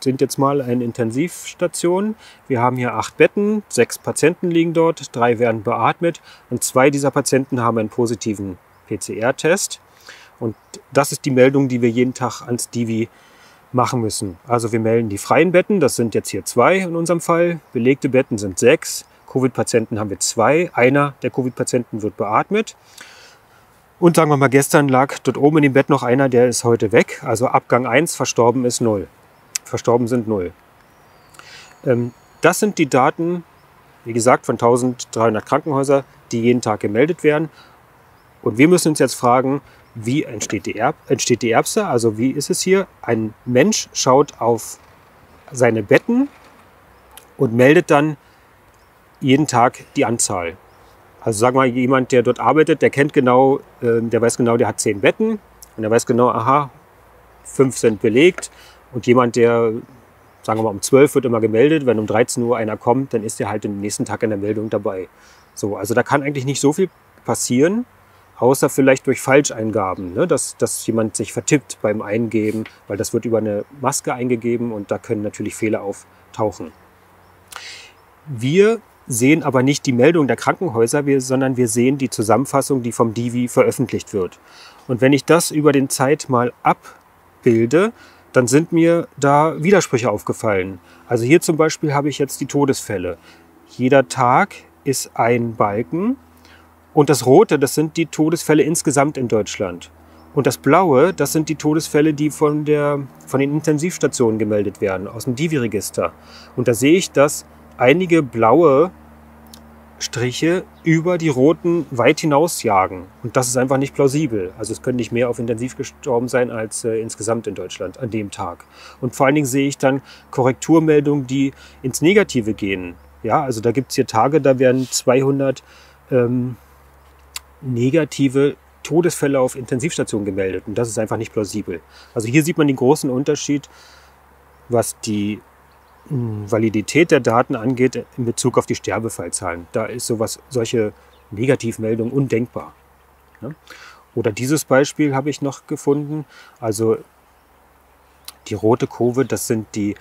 sind jetzt mal eine Intensivstation. Wir haben hier 8 Betten, 6 Patienten liegen dort, 3 werden beatmet und 2 dieser Patienten haben einen positiven PCR-Test. Und das ist die Meldung, die wir jeden Tag ans DIVI machen müssen. Also wir melden die freien Betten, das sind jetzt hier 2 in unserem Fall, belegte Betten sind 6, Covid-Patienten haben wir 2, einer der Covid-Patienten wird beatmet. Und sagen wir mal, gestern lag dort oben in dem Bett noch einer, der ist heute weg, also Abgang 1, verstorben sind 0. Das sind die Daten, wie gesagt, von 1300 Krankenhäusern, die jeden Tag gemeldet werden. Und wir müssen uns jetzt fragen, wie entsteht die Erbse? Also wie ist es hier? Ein Mensch schaut auf seine Betten und meldet dann jeden Tag die Anzahl. Also sagen wir mal, jemand, der dort arbeitet, der weiß genau, der hat 10 Betten. Und der weiß genau, aha, 5 sind belegt. Und jemand, der, sagen wir mal, um 12 wird immer gemeldet, wenn um 13 Uhr einer kommt, dann ist der halt den nächsten Tag in der Meldung dabei. So, also da kann eigentlich nicht so viel passieren, außer vielleicht durch Falscheingaben, ne? Dass jemand sich vertippt beim Eingeben, weil das wird über eine Maske eingegeben und da können natürlich Fehler auftauchen. Wir sehen aber nicht die Meldung der Krankenhäuser, sondern wir sehen die Zusammenfassung, die vom DIVI veröffentlicht wird. Und wenn ich das über den Zeit mal abbilde, dann sind mir da Widersprüche aufgefallen. Also hier zum Beispiel habe ich jetzt die Todesfälle. Jeder Tag ist ein Balken und das Rote, das sind die Todesfälle insgesamt in Deutschland. Und das Blaue, das sind die Todesfälle, die von den Intensivstationen gemeldet werden, aus dem DIVI-Register. Und da sehe ich, dass einige blaue Striche über die roten weit hinausjagen. Und das ist einfach nicht plausibel. Also es können nicht mehr auf Intensiv gestorben sein als insgesamt in Deutschland an dem Tag. Und vor allen Dingen sehe ich dann Korrekturmeldungen, die ins Negative gehen. Ja, also da gibt es hier Tage, da werden 200 negative Todesfälle auf Intensivstationen gemeldet. Und das ist einfach nicht plausibel. Also hier sieht man den großen Unterschied, was die Validität der Daten angeht in Bezug auf die Sterbefallzahlen. Da ist solche Negativmeldung undenkbar. Oder dieses Beispiel habe ich noch gefunden. Also die rote Kurve, das sind die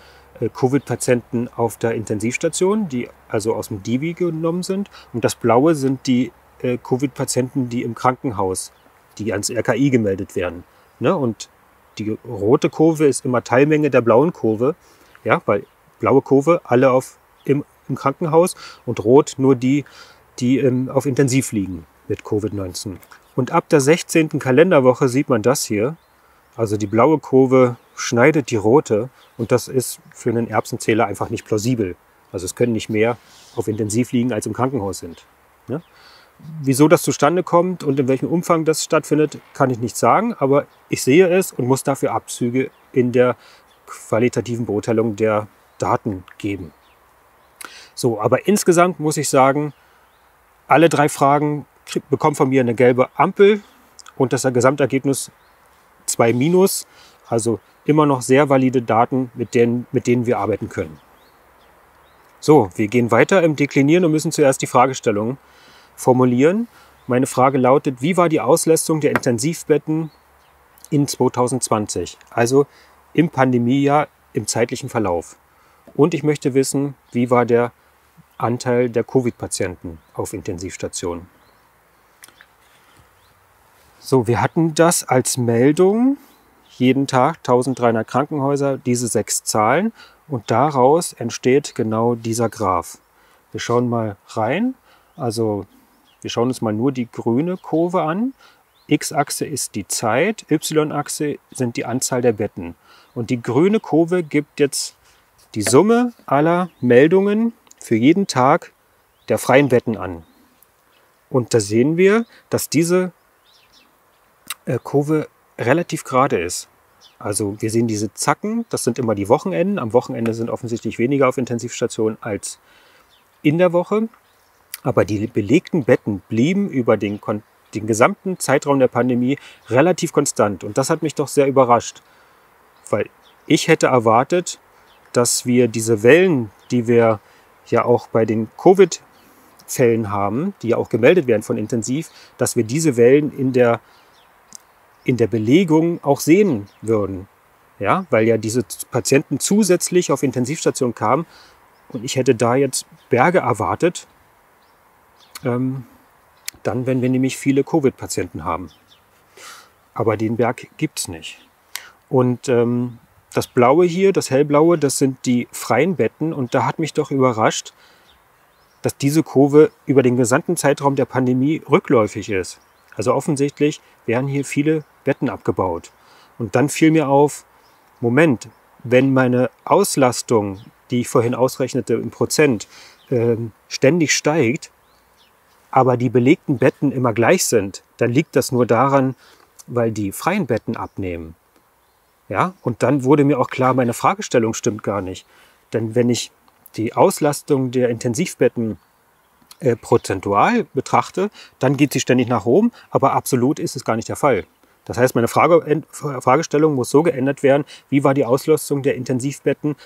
Covid-Patienten auf der Intensivstation, die also aus dem DIVI genommen sind. Und das Blaue sind die Covid-Patienten, die im Krankenhaus, die ans RKI gemeldet werden. Ne? Und die rote Kurve ist immer Teilmenge der blauen Kurve. Ja, weil blaue Kurve alle im Krankenhaus und rot nur die, die auf Intensiv liegen mit Covid-19. Und ab der 16. Kalenderwoche sieht man das hier. Also die blaue Kurve schneidet die rote und das ist für einen Erbsenzähler einfach nicht plausibel. Also es können nicht mehr auf Intensiv liegen, als im Krankenhaus sind. Ne? Wieso das zustande kommt und in welchem Umfang das stattfindet, kann ich nicht sagen, aber ich sehe es und muss dafür Abzüge in der qualitativen Beurteilung der Daten geben. So, aber insgesamt muss ich sagen, alle drei Fragen bekommen von mir eine gelbe Ampel und das Gesamtergebnis 2-, also immer noch sehr valide Daten, mit denen wir arbeiten können. So, wir gehen weiter im Deklinieren und müssen zuerst die Fragestellung formulieren. Meine Frage lautet, wie war die Auslastung der Intensivbetten in 2020, also im Pandemiejahr im zeitlichen Verlauf? Und ich möchte wissen, wie war der Anteil der Covid-Patienten auf Intensivstationen? So, wir hatten das als Meldung, jeden Tag 1300 Krankenhäuser, diese 6 Zahlen und daraus entsteht genau dieser Graph. Wir schauen mal rein, also wir schauen uns mal nur die grüne Kurve an. X-Achse ist die Zeit, Y-Achse sind die Anzahl der Betten. Und die grüne Kurve gibt jetzt die Summe aller Meldungen für jeden Tag der freien Betten an. Und da sehen wir, dass diese Kurve relativ gerade ist. Also wir sehen diese Zacken, das sind immer die Wochenenden. Am Wochenende sind offensichtlich weniger auf Intensivstationen als in der Woche. Aber die belegten Betten blieben über den gesamten Zeitraum der Pandemie relativ konstant. Und das hat mich doch sehr überrascht, weil ich hätte erwartet, dass wir diese Wellen, die wir ja auch bei den Covid-Fällen haben, die ja auch gemeldet werden von Intensiv, dass wir diese Wellen in der Belegung auch sehen würden. Ja, weil ja diese Patienten zusätzlich auf Intensivstationen kamen und ich hätte da jetzt Berge erwartet, dann, wenn wir nämlich viele Covid-Patienten haben. Aber den Berg gibt es nicht. Und das Blaue hier, das Hellblaue, das sind die freien Betten und da hat mich doch überrascht, dass diese Kurve über den gesamten Zeitraum der Pandemie rückläufig ist. Also offensichtlich werden hier viele Betten abgebaut. Und dann fiel mir auf, Moment, wenn meine Auslastung, die ich vorhin ausrechnete in Prozent, ständig steigt, aber die belegten Betten immer gleich sind, dann liegt das nur daran, weil die freien Betten abnehmen. Ja? Und dann wurde mir auch klar, meine Fragestellung stimmt gar nicht. Denn wenn ich die Auslastung der Intensivbetten prozentual betrachte, dann geht sie ständig nach oben, aber absolut ist es gar nicht der Fall. Das heißt, meine Fragestellung muss so geändert werden, wie war die Auslastung der Intensivbetten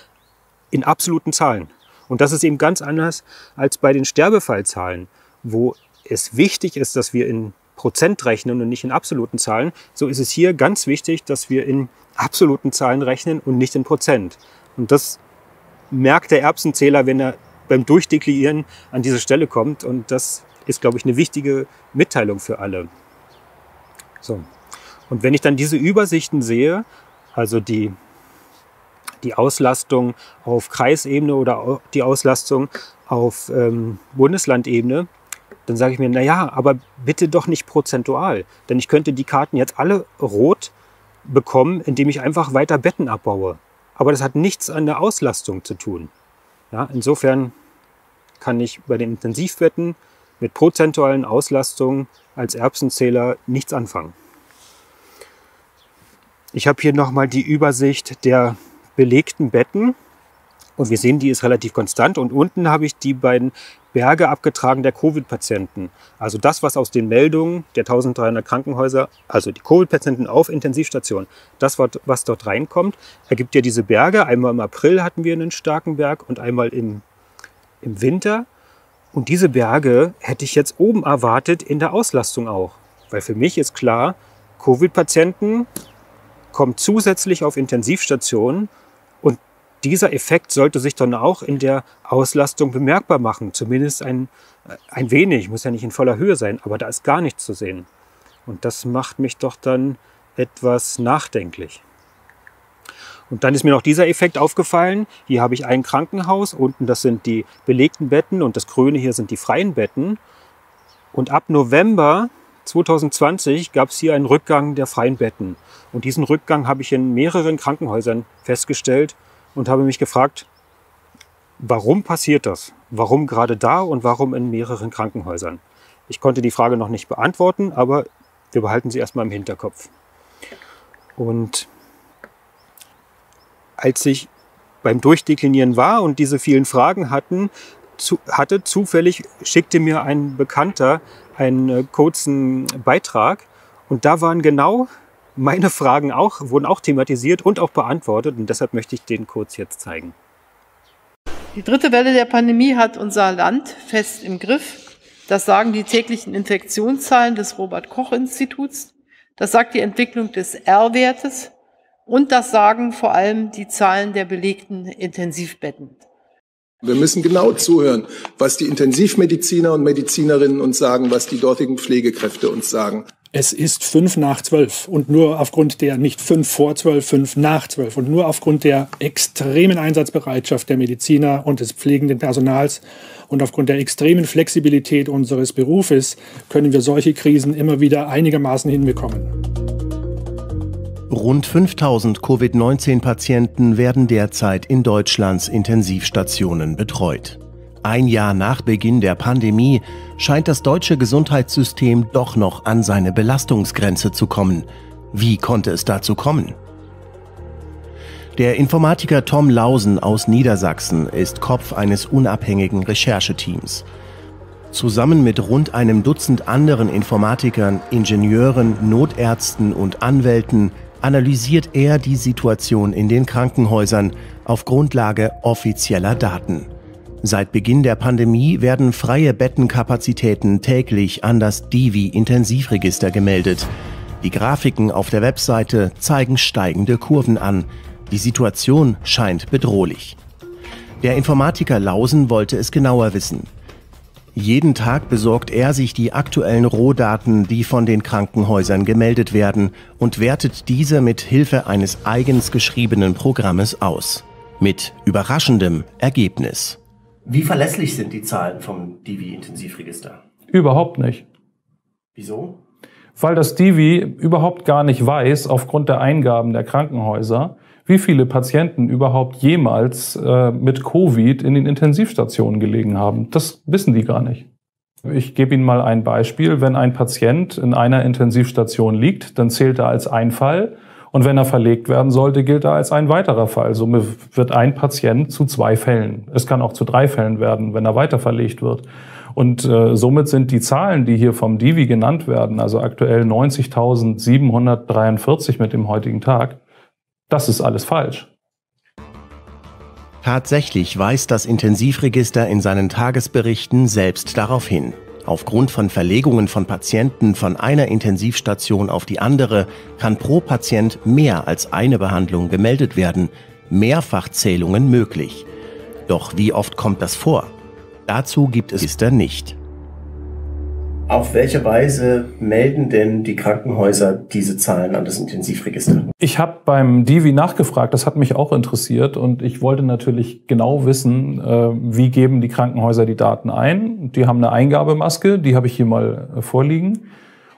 in absoluten Zahlen. Und das ist eben ganz anders als bei den Sterbefallzahlen, wo es wichtig ist, dass wir in Prozent rechnen und nicht in absoluten Zahlen. So ist es hier ganz wichtig, dass wir in absoluten Zahlen rechnen und nicht in Prozent. Und das merkt der Erbsenzähler, wenn er beim Durchdeklinieren an diese Stelle kommt. Und das ist, glaube ich, eine wichtige Mitteilung für alle. So. Und wenn ich dann diese Übersichten sehe, also die Auslastung auf Kreisebene oder auch die Auslastung auf Bundeslandebene, dann sage ich mir, naja, aber bitte doch nicht prozentual. Denn ich könnte die Karten jetzt alle rot bekommen, indem ich einfach weiter Betten abbaue. Aber das hat nichts an der Auslastung zu tun. Ja, insofern kann ich bei den Intensivbetten mit prozentualen Auslastungen als Erbsenzähler nichts anfangen. Ich habe hier nochmal die Übersicht der belegten Betten und wir sehen, die ist relativ konstant. Und unten habe ich die beiden Berge abgetragen der Covid-Patienten. Also das, was aus den Meldungen der 1300 Krankenhäuser, also die Covid-Patienten auf Intensivstationen, das, was dort reinkommt, ergibt ja diese Berge. Einmal im April hatten wir einen starken Berg und einmal im Winter. Und diese Berge hätte ich jetzt oben erwartet in der Auslastung auch. Weil für mich ist klar, Covid-Patienten kommen zusätzlich auf Intensivstationen und dieser Effekt sollte sich dann auch in der Auslastung bemerkbar machen. Zumindest ein wenig, muss ja nicht in voller Höhe sein, aber da ist gar nichts zu sehen. Und das macht mich doch dann etwas nachdenklich. Und dann ist mir noch dieser Effekt aufgefallen. Hier habe ich ein Krankenhaus, unten das sind die belegten Betten und das Grüne hier sind die freien Betten. Und ab November 2020 gab es hier einen Rückgang der freien Betten. Und diesen Rückgang habe ich in mehreren Krankenhäusern festgestellt und habe mich gefragt, warum passiert das? Warum gerade da und warum in mehreren Krankenhäusern? Ich konnte die Frage noch nicht beantworten, aber wir behalten sie erstmal im Hinterkopf. Und als ich beim Durchdeklinieren war und diese vielen Fragen hatte, zufällig schickte mir ein Bekannter einen kurzen Beitrag und da waren genau meine Fragen auch, wurden auch thematisiert und auch beantwortet und deshalb möchte ich den kurz jetzt zeigen. Die dritte Welle der Pandemie hat unser Land fest im Griff. Das sagen die täglichen Infektionszahlen des Robert-Koch-Instituts. Das sagt die Entwicklung des R-Wertes. Und das sagen vor allem die Zahlen der belegten Intensivbetten. Wir müssen genau zuhören, was die Intensivmediziner und Medizinerinnen uns sagen, was die dortigen Pflegekräfte uns sagen. Es ist 11:55 und nur aufgrund der, nicht 11:55, 11:55 und nur aufgrund der extremen Einsatzbereitschaft der Mediziner und des pflegenden Personals und aufgrund der extremen Flexibilität unseres Berufes können wir solche Krisen immer wieder einigermaßen hinbekommen. Rund 5000 Covid-19-Patienten werden derzeit in Deutschlands Intensivstationen betreut. Ein Jahr nach Beginn der Pandemie scheint das deutsche Gesundheitssystem doch noch an seine Belastungsgrenze zu kommen. Wie konnte es dazu kommen? Der Informatiker Tom Lausen aus Niedersachsen ist Kopf eines unabhängigen Rechercheteams. Zusammen mit rund einem Dutzend anderen Informatikern, Ingenieuren, Notärzten und Anwälten analysiert er die Situation in den Krankenhäusern auf Grundlage offizieller Daten. Seit Beginn der Pandemie werden freie Bettenkapazitäten täglich an das DIVI-Intensivregister gemeldet. Die Grafiken auf der Webseite zeigen steigende Kurven an. Die Situation scheint bedrohlich. Der Informatiker Lausen wollte es genauer wissen. Jeden Tag besorgt er sich die aktuellen Rohdaten, die von den Krankenhäusern gemeldet werden, und wertet diese mit Hilfe eines eigens geschriebenen Programmes aus. Mit überraschendem Ergebnis. Wie verlässlich sind die Zahlen vom DIVI-Intensivregister? Überhaupt nicht. Wieso? Weil das DIVI überhaupt gar nicht weiß, aufgrund der Eingaben der Krankenhäuser, wie viele Patienten überhaupt jemals mit Covid in den Intensivstationen gelegen haben. Das wissen die gar nicht. Ich gebe Ihnen mal ein Beispiel. Wenn ein Patient in einer Intensivstation liegt, dann zählt er als ein Fall. Und wenn er verlegt werden sollte, gilt er als ein weiterer Fall. Somit wird ein Patient zu 2 Fällen. Es kann auch zu 3 Fällen werden, wenn er weiter verlegt wird. Und somit sind die Zahlen, die hier vom DIVI genannt werden, also aktuell 90.743 mit dem heutigen Tag, das ist alles falsch. Tatsächlich weist das Intensivregister in seinen Tagesberichten selbst darauf hin. Aufgrund von Verlegungen von Patienten von einer Intensivstation auf die andere kann pro Patient mehr als eine Behandlung gemeldet werden, Mehrfachzählungen möglich. Doch wie oft kommt das vor? Dazu gibt es Register nicht. Auf welche Weise melden denn die Krankenhäuser diese Zahlen an das Intensivregister? Ich habe beim DIVI nachgefragt, das hat mich auch interessiert und ich wollte natürlich genau wissen, wie geben die Krankenhäuser die Daten ein. Die haben eine Eingabemaske, die habe ich hier mal vorliegen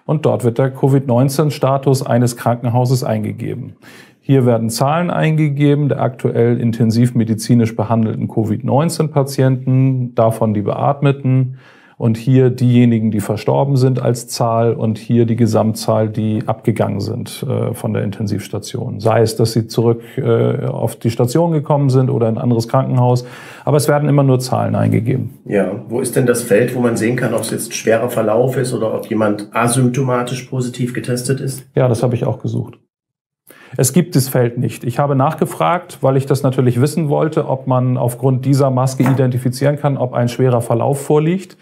und dort wird der Covid-19-Status eines Krankenhauses eingegeben. Hier werden Zahlen eingegeben der aktuell intensivmedizinisch behandelten Covid-19-Patienten, davon die Beatmeten, und hier diejenigen, die verstorben sind als Zahl und hier die Gesamtzahl, die abgegangen sind von der Intensivstation. Sei es, dass sie zurück auf die Station gekommen sind oder in ein anderes Krankenhaus. Aber es werden immer nur Zahlen eingegeben. Ja, wo ist denn das Feld, wo man sehen kann, ob es jetzt schwerer Verlauf ist oder ob jemand asymptomatisch positiv getestet ist? Ja, das habe ich auch gesucht. Es gibt das Feld nicht. Ich habe nachgefragt, weil ich das natürlich wissen wollte, ob man aufgrund dieser Maske identifizieren kann, ob ein schwerer Verlauf vorliegt.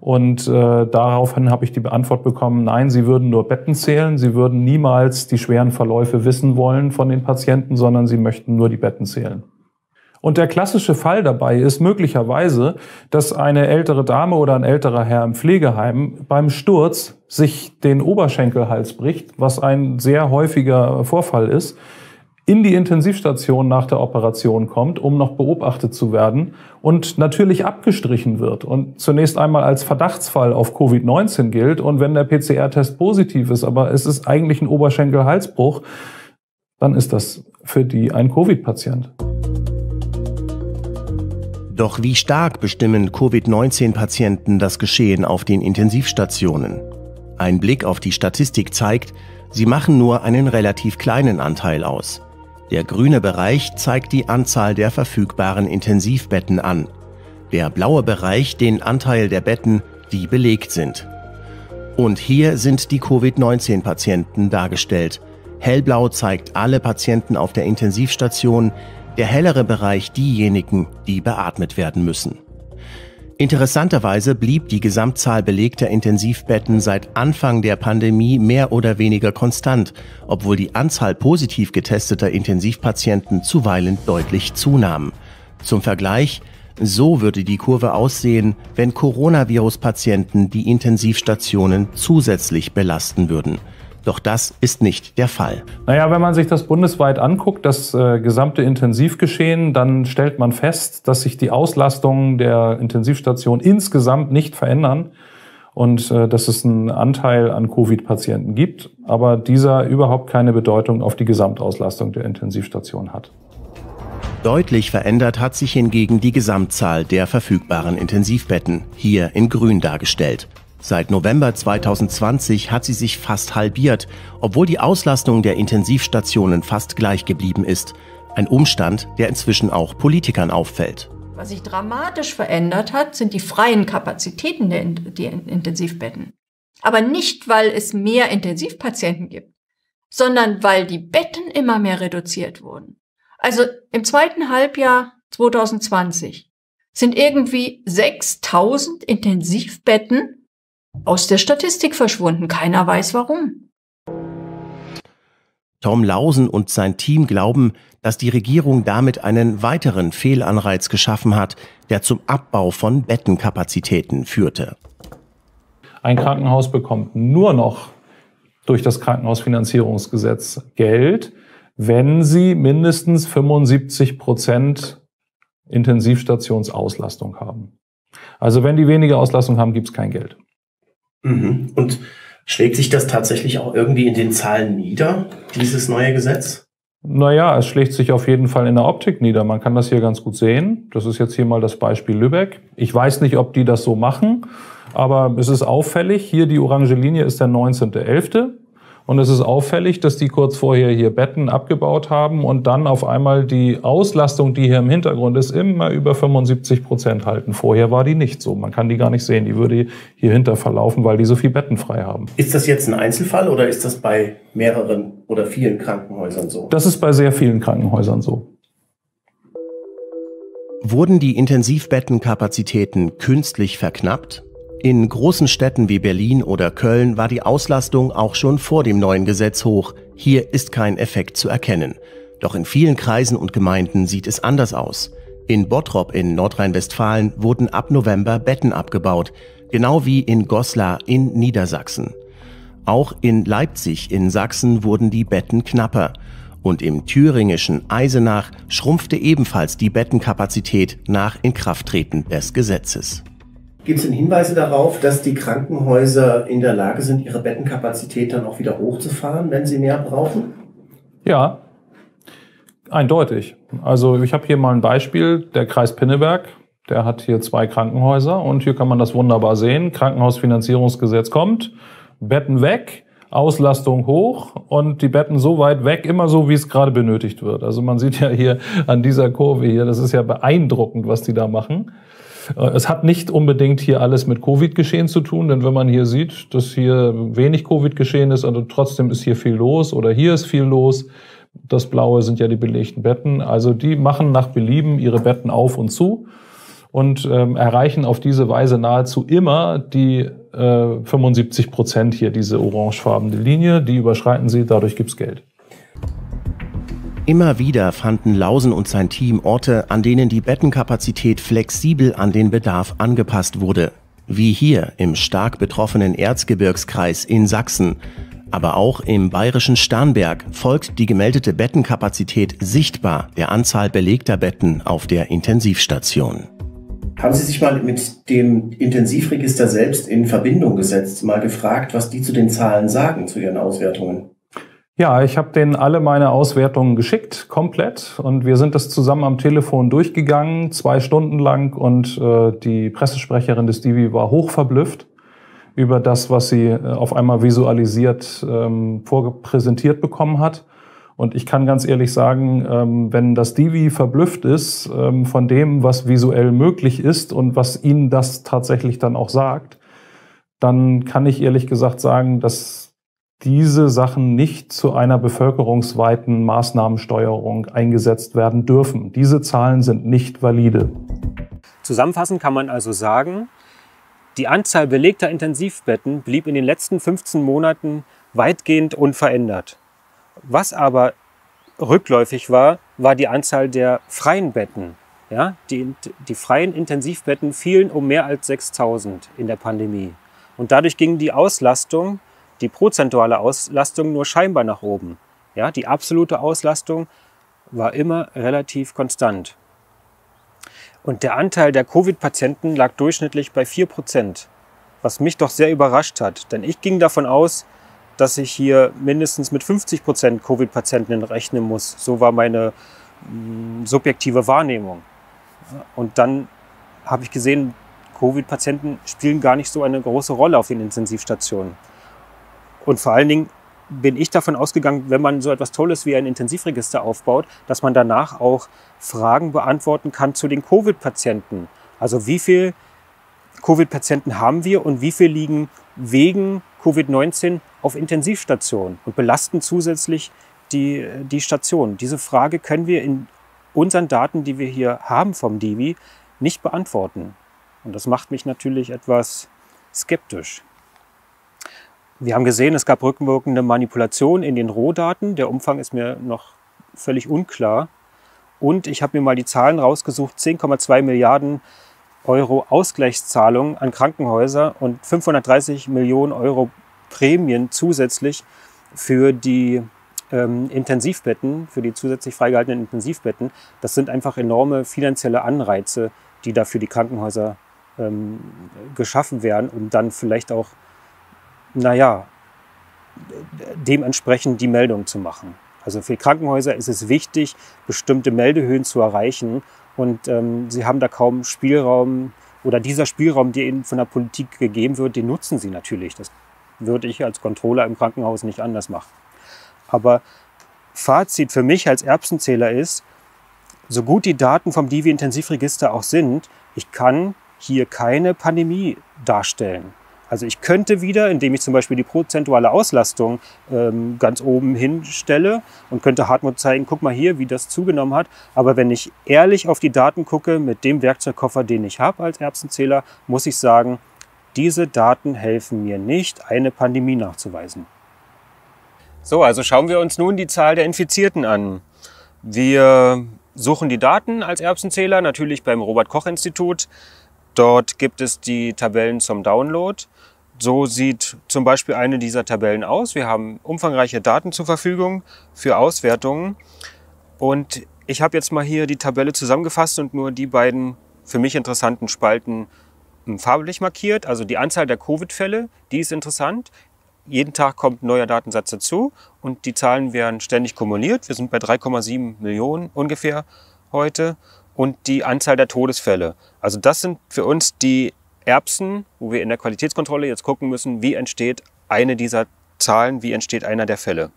Und daraufhin habe ich die Antwort bekommen, nein, sie würden nur Betten zählen, sie würden niemals die schweren Verläufe wissen wollen von den Patienten, sondern sie möchten nur die Betten zählen. Und der klassische Fall dabei ist möglicherweise, dass eine ältere Dame oder ein älterer Herr im Pflegeheim beim Sturz sich den Oberschenkelhals bricht, was ein sehr häufiger Vorfall ist, in die Intensivstation nach der Operation kommt, um noch beobachtet zu werden und natürlich abgestrichen wird und zunächst einmal als Verdachtsfall auf Covid-19 gilt. Und wenn der PCR-Test positiv ist, aber es ist eigentlich ein Oberschenkelhalsbruch, dann ist das für die ein Covid-Patient. Doch wie stark bestimmen Covid-19-Patienten das Geschehen auf den Intensivstationen? Ein Blick auf die Statistik zeigt, sie machen nur einen relativ kleinen Anteil aus. Der grüne Bereich zeigt die Anzahl der verfügbaren Intensivbetten an. Der blaue Bereich den Anteil der Betten, die belegt sind. Und hier sind die Covid-19-Patienten dargestellt. Hellblau zeigt alle Patienten auf der Intensivstation, der hellere Bereich diejenigen, die beatmet werden müssen. Interessanterweise blieb die Gesamtzahl belegter Intensivbetten seit Anfang der Pandemie mehr oder weniger konstant, obwohl die Anzahl positiv getesteter Intensivpatienten zuweilen deutlich zunahm. Zum Vergleich, so würde die Kurve aussehen, wenn Coronavirus-Patienten die Intensivstationen zusätzlich belasten würden. Doch das ist nicht der Fall. Naja, wenn man sich das bundesweit anguckt, das gesamte Intensivgeschehen, dann stellt man fest, dass sich die Auslastungen der Intensivstation insgesamt nicht verändern und dass es einen Anteil an Covid-Patienten gibt, aber dieser überhaupt keine Bedeutung auf die Gesamtauslastung der Intensivstation hat. Deutlich verändert hat sich hingegen die Gesamtzahl der verfügbaren Intensivbetten, hier in grün dargestellt. Seit November 2020 hat sie sich fast halbiert, obwohl die Auslastung der Intensivstationen fast gleich geblieben ist. Ein Umstand, der inzwischen auch Politikern auffällt. Was sich dramatisch verändert hat, sind die freien Kapazitäten der Intensivbetten. Aber nicht, weil es mehr Intensivpatienten gibt, sondern weil die Betten immer mehr reduziert wurden. Also im zweiten Halbjahr 2020 sind irgendwie 6.000 Intensivbetten aus der Statistik verschwunden. Keiner weiß warum. Tom Lausen und sein Team glauben, dass die Regierung damit einen weiteren Fehlanreiz geschaffen hat, der zum Abbau von Bettenkapazitäten führte. Ein Krankenhaus bekommt nur noch durch das Krankenhausfinanzierungsgesetz Geld, wenn sie mindestens 75% Intensivstationsauslastung haben. Also wenn die weniger Auslastung haben, gibt es kein Geld. Und schlägt sich das tatsächlich auch irgendwie in den Zahlen nieder, dieses neue Gesetz? Naja, es schlägt sich auf jeden Fall in der Optik nieder. Man kann das hier ganz gut sehen. Das ist jetzt hier mal das Beispiel Lübeck. Ich weiß nicht, ob die das so machen, aber es ist auffällig. Hier die orange Linie ist der 19.11. Und es ist auffällig, dass die kurz vorher hier Betten abgebaut haben und dann auf einmal die Auslastung, die hier im Hintergrund ist, immer über 75% halten. Vorher war die nicht so. Man kann die gar nicht sehen. Die würde hier hinter verlaufen, weil die so viel Betten frei haben. Ist das jetzt ein Einzelfall oder ist das bei mehreren oder vielen Krankenhäusern so? Das ist bei sehr vielen Krankenhäusern so. Wurden die Intensivbettenkapazitäten künstlich verknappt? In großen Städten wie Berlin oder Köln war die Auslastung auch schon vor dem neuen Gesetz hoch. Hier ist kein Effekt zu erkennen. Doch in vielen Kreisen und Gemeinden sieht es anders aus. In Bottrop in Nordrhein-Westfalen wurden ab November Betten abgebaut, genau wie in Goslar in Niedersachsen. Auch in Leipzig in Sachsen wurden die Betten knapper. Und im thüringischen Eisenach schrumpfte ebenfalls die Bettenkapazität nach Inkrafttreten des Gesetzes. Gibt es denn Hinweise darauf, dass die Krankenhäuser in der Lage sind, ihre Bettenkapazität dann auch wieder hochzufahren, wenn sie mehr brauchen? Ja, eindeutig. Also ich habe hier mal ein Beispiel, der Kreis Pinneberg, der hat hier 2 Krankenhäuser und hier kann man das wunderbar sehen. Krankenhausfinanzierungsgesetz kommt, Betten weg, Auslastung hoch und die Betten so weit weg, immer so, wie es gerade benötigt wird. Also man sieht ja hier an dieser Kurve hier, das ist ja beeindruckend, was die da machen. Es hat nicht unbedingt hier alles mit Covid-Geschehen zu tun, denn wenn man hier sieht, dass hier wenig Covid-Geschehen ist, aber trotzdem ist hier viel los oder hier ist viel los, Das Blaue sind ja die belegten Betten. Also die machen nach Belieben ihre Betten auf und zu und erreichen auf diese Weise nahezu immer die 75% hier, diese orangefarbene Linie. Die überschreiten sie, dadurch gibt's Geld. Immer wieder fanden Lausen und sein Team Orte, an denen die Bettenkapazität flexibel an den Bedarf angepasst wurde. Wie hier im stark betroffenen Erzgebirgskreis in Sachsen. Aber auch im bayerischen Starnberg folgt die gemeldete Bettenkapazität sichtbar der Anzahl belegter Betten auf der Intensivstation. Haben Sie sich mal mit dem Intensivregister selbst in Verbindung gesetzt, mal gefragt, was die zu den Zahlen sagen, zu ihren Auswertungen? Ja, ich habe denen alle meine Auswertungen geschickt, komplett. Und wir sind das zusammen am Telefon durchgegangen, 2 Stunden lang. Und die Pressesprecherin des DIVI war hochverblüfft über das, was sie auf einmal visualisiert vorpräsentiert bekommen hat. Und ich kann ganz ehrlich sagen, wenn das DIVI verblüfft ist von dem, was visuell möglich ist und was ihnen das tatsächlich dann auch sagt, dann kann ich ehrlich gesagt sagen, dass diese Sachen nicht zu einer bevölkerungsweiten Maßnahmensteuerung eingesetzt werden dürfen. Diese Zahlen sind nicht valide. Zusammenfassend kann man also sagen, die Anzahl belegter Intensivbetten blieb in den letzten 15 Monaten weitgehend unverändert. Was aber rückläufig war, war die Anzahl der freien Betten. Ja, die freien Intensivbetten fielen um mehr als 6.000 in der Pandemie. Und dadurch ging die Auslastung, die prozentuale Auslastung, nur scheinbar nach oben. Ja, die absolute Auslastung war immer relativ konstant. Und der Anteil der Covid-Patienten lag durchschnittlich bei 4%, was mich doch sehr überrascht hat. Denn ich ging davon aus, dass ich hier mindestens mit 50% Covid-Patienten rechnen muss. So war meine subjektive Wahrnehmung. Und dann habe ich gesehen, Covid-Patienten spielen gar nicht so eine große Rolle auf den Intensivstationen. Und vor allen Dingen bin ich davon ausgegangen, wenn man so etwas Tolles wie ein Intensivregister aufbaut, dass man danach auch Fragen beantworten kann zu den Covid-Patienten. Also wie viele Covid-Patienten haben wir und wie viele liegen wegen Covid-19 auf Intensivstationen und belasten zusätzlich die Station. Diese Frage können wir in unseren Daten, die wir hier haben vom DIVI, nicht beantworten. Und das macht mich natürlich etwas skeptisch. Wir haben gesehen, es gab rückwirkende Manipulationen in den Rohdaten. Der Umfang ist mir noch völlig unklar. Und ich habe mir mal die Zahlen rausgesucht, 10,2 Milliarden Euro Ausgleichszahlungen an Krankenhäuser und 530 Millionen Euro Prämien zusätzlich für die Intensivbetten, für die zusätzlich freigehaltenen Intensivbetten. Das sind einfach enorme finanzielle Anreize, die da für die Krankenhäuser geschaffen werden, um dann vielleicht auch, naja, dementsprechend die Meldung zu machen. Also für Krankenhäuser ist es wichtig, bestimmte Meldehöhen zu erreichen, und sie haben da kaum Spielraum, oder dieser Spielraum, der ihnen von der Politik gegeben wird, den nutzen sie natürlich. Das würde ich als Controller im Krankenhaus nicht anders machen. Aber Fazit für mich als Erbsenzähler ist, so gut die Daten vom DIVI-Intensivregister auch sind, ich kann hier keine Pandemie darstellen. Also ich könnte wieder, indem ich zum Beispiel die prozentuale Auslastung ganz oben hinstelle und könnte Hartmut zeigen, guck mal hier, wie das zugenommen hat. Aber wenn ich ehrlich auf die Daten gucke, mit dem Werkzeugkoffer, den ich habe als Erbsenzähler, muss ich sagen, diese Daten helfen mir nicht, eine Pandemie nachzuweisen. So, also schauen wir uns nun die Zahl der Infizierten an. Wir suchen die Daten als Erbsenzähler natürlich beim Robert-Koch-Institut. Dort gibt es die Tabellen zum Download. So sieht zum Beispiel eine dieser Tabellen aus. Wir haben umfangreiche Daten zur Verfügung für Auswertungen. Und ich habe jetzt mal hier die Tabelle zusammengefasst und nur die beiden für mich interessanten Spalten farblich markiert. Also die Anzahl der Covid-Fälle, die ist interessant. Jeden Tag kommt ein neuer Datensatz dazu und die Zahlen werden ständig kumuliert. Wir sind bei 3,7 Millionen ungefähr heute. Und die Anzahl der Todesfälle. Also das sind für uns die Erbsen, wo wir in der Qualitätskontrolle jetzt gucken müssen, wie entsteht eine dieser Zahlen, wie entsteht einer der Fälle.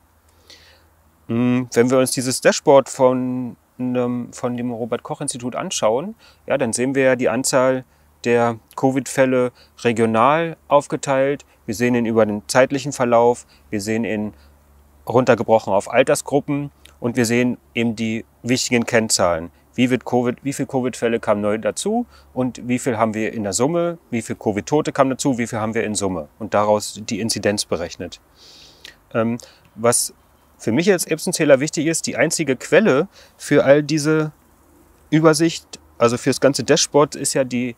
Wenn wir uns dieses Dashboard von dem Robert-Koch-Institut anschauen, ja, dann sehen wir ja die Anzahl der Covid-Fälle regional aufgeteilt. Wir sehen ihn über den zeitlichen Verlauf, wir sehen ihn runtergebrochen auf Altersgruppen und wir sehen eben die wichtigen Kennzahlen. Wie viele Covid-Fälle kamen neu dazu und wie viel haben wir in der Summe, wie viele Covid-Tote kamen dazu, wie viel haben wir in Summe und daraus die Inzidenz berechnet. Was für mich als Epson-Zähler wichtig ist, die einzige Quelle für all diese Übersicht, also für das ganze Dashboard, ist ja die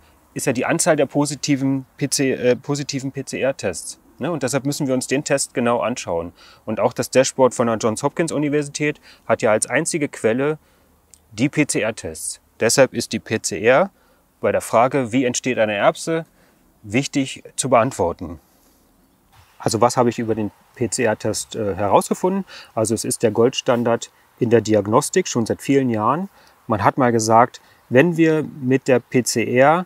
Anzahl der positiven, PCR-Tests. Und deshalb müssen wir uns den Test genau anschauen. Und auch das Dashboard von der Johns Hopkins Universität hat ja als einzige Quelle die PCR-Tests. Deshalb ist die PCR bei der Frage, wie entsteht eine Erbse, wichtig zu beantworten. Also was habe ich über den PCR-Test herausgefunden? Also es ist der Goldstandard in der Diagnostik schon seit vielen Jahren. Man hat mal gesagt, wenn wir mit der PCR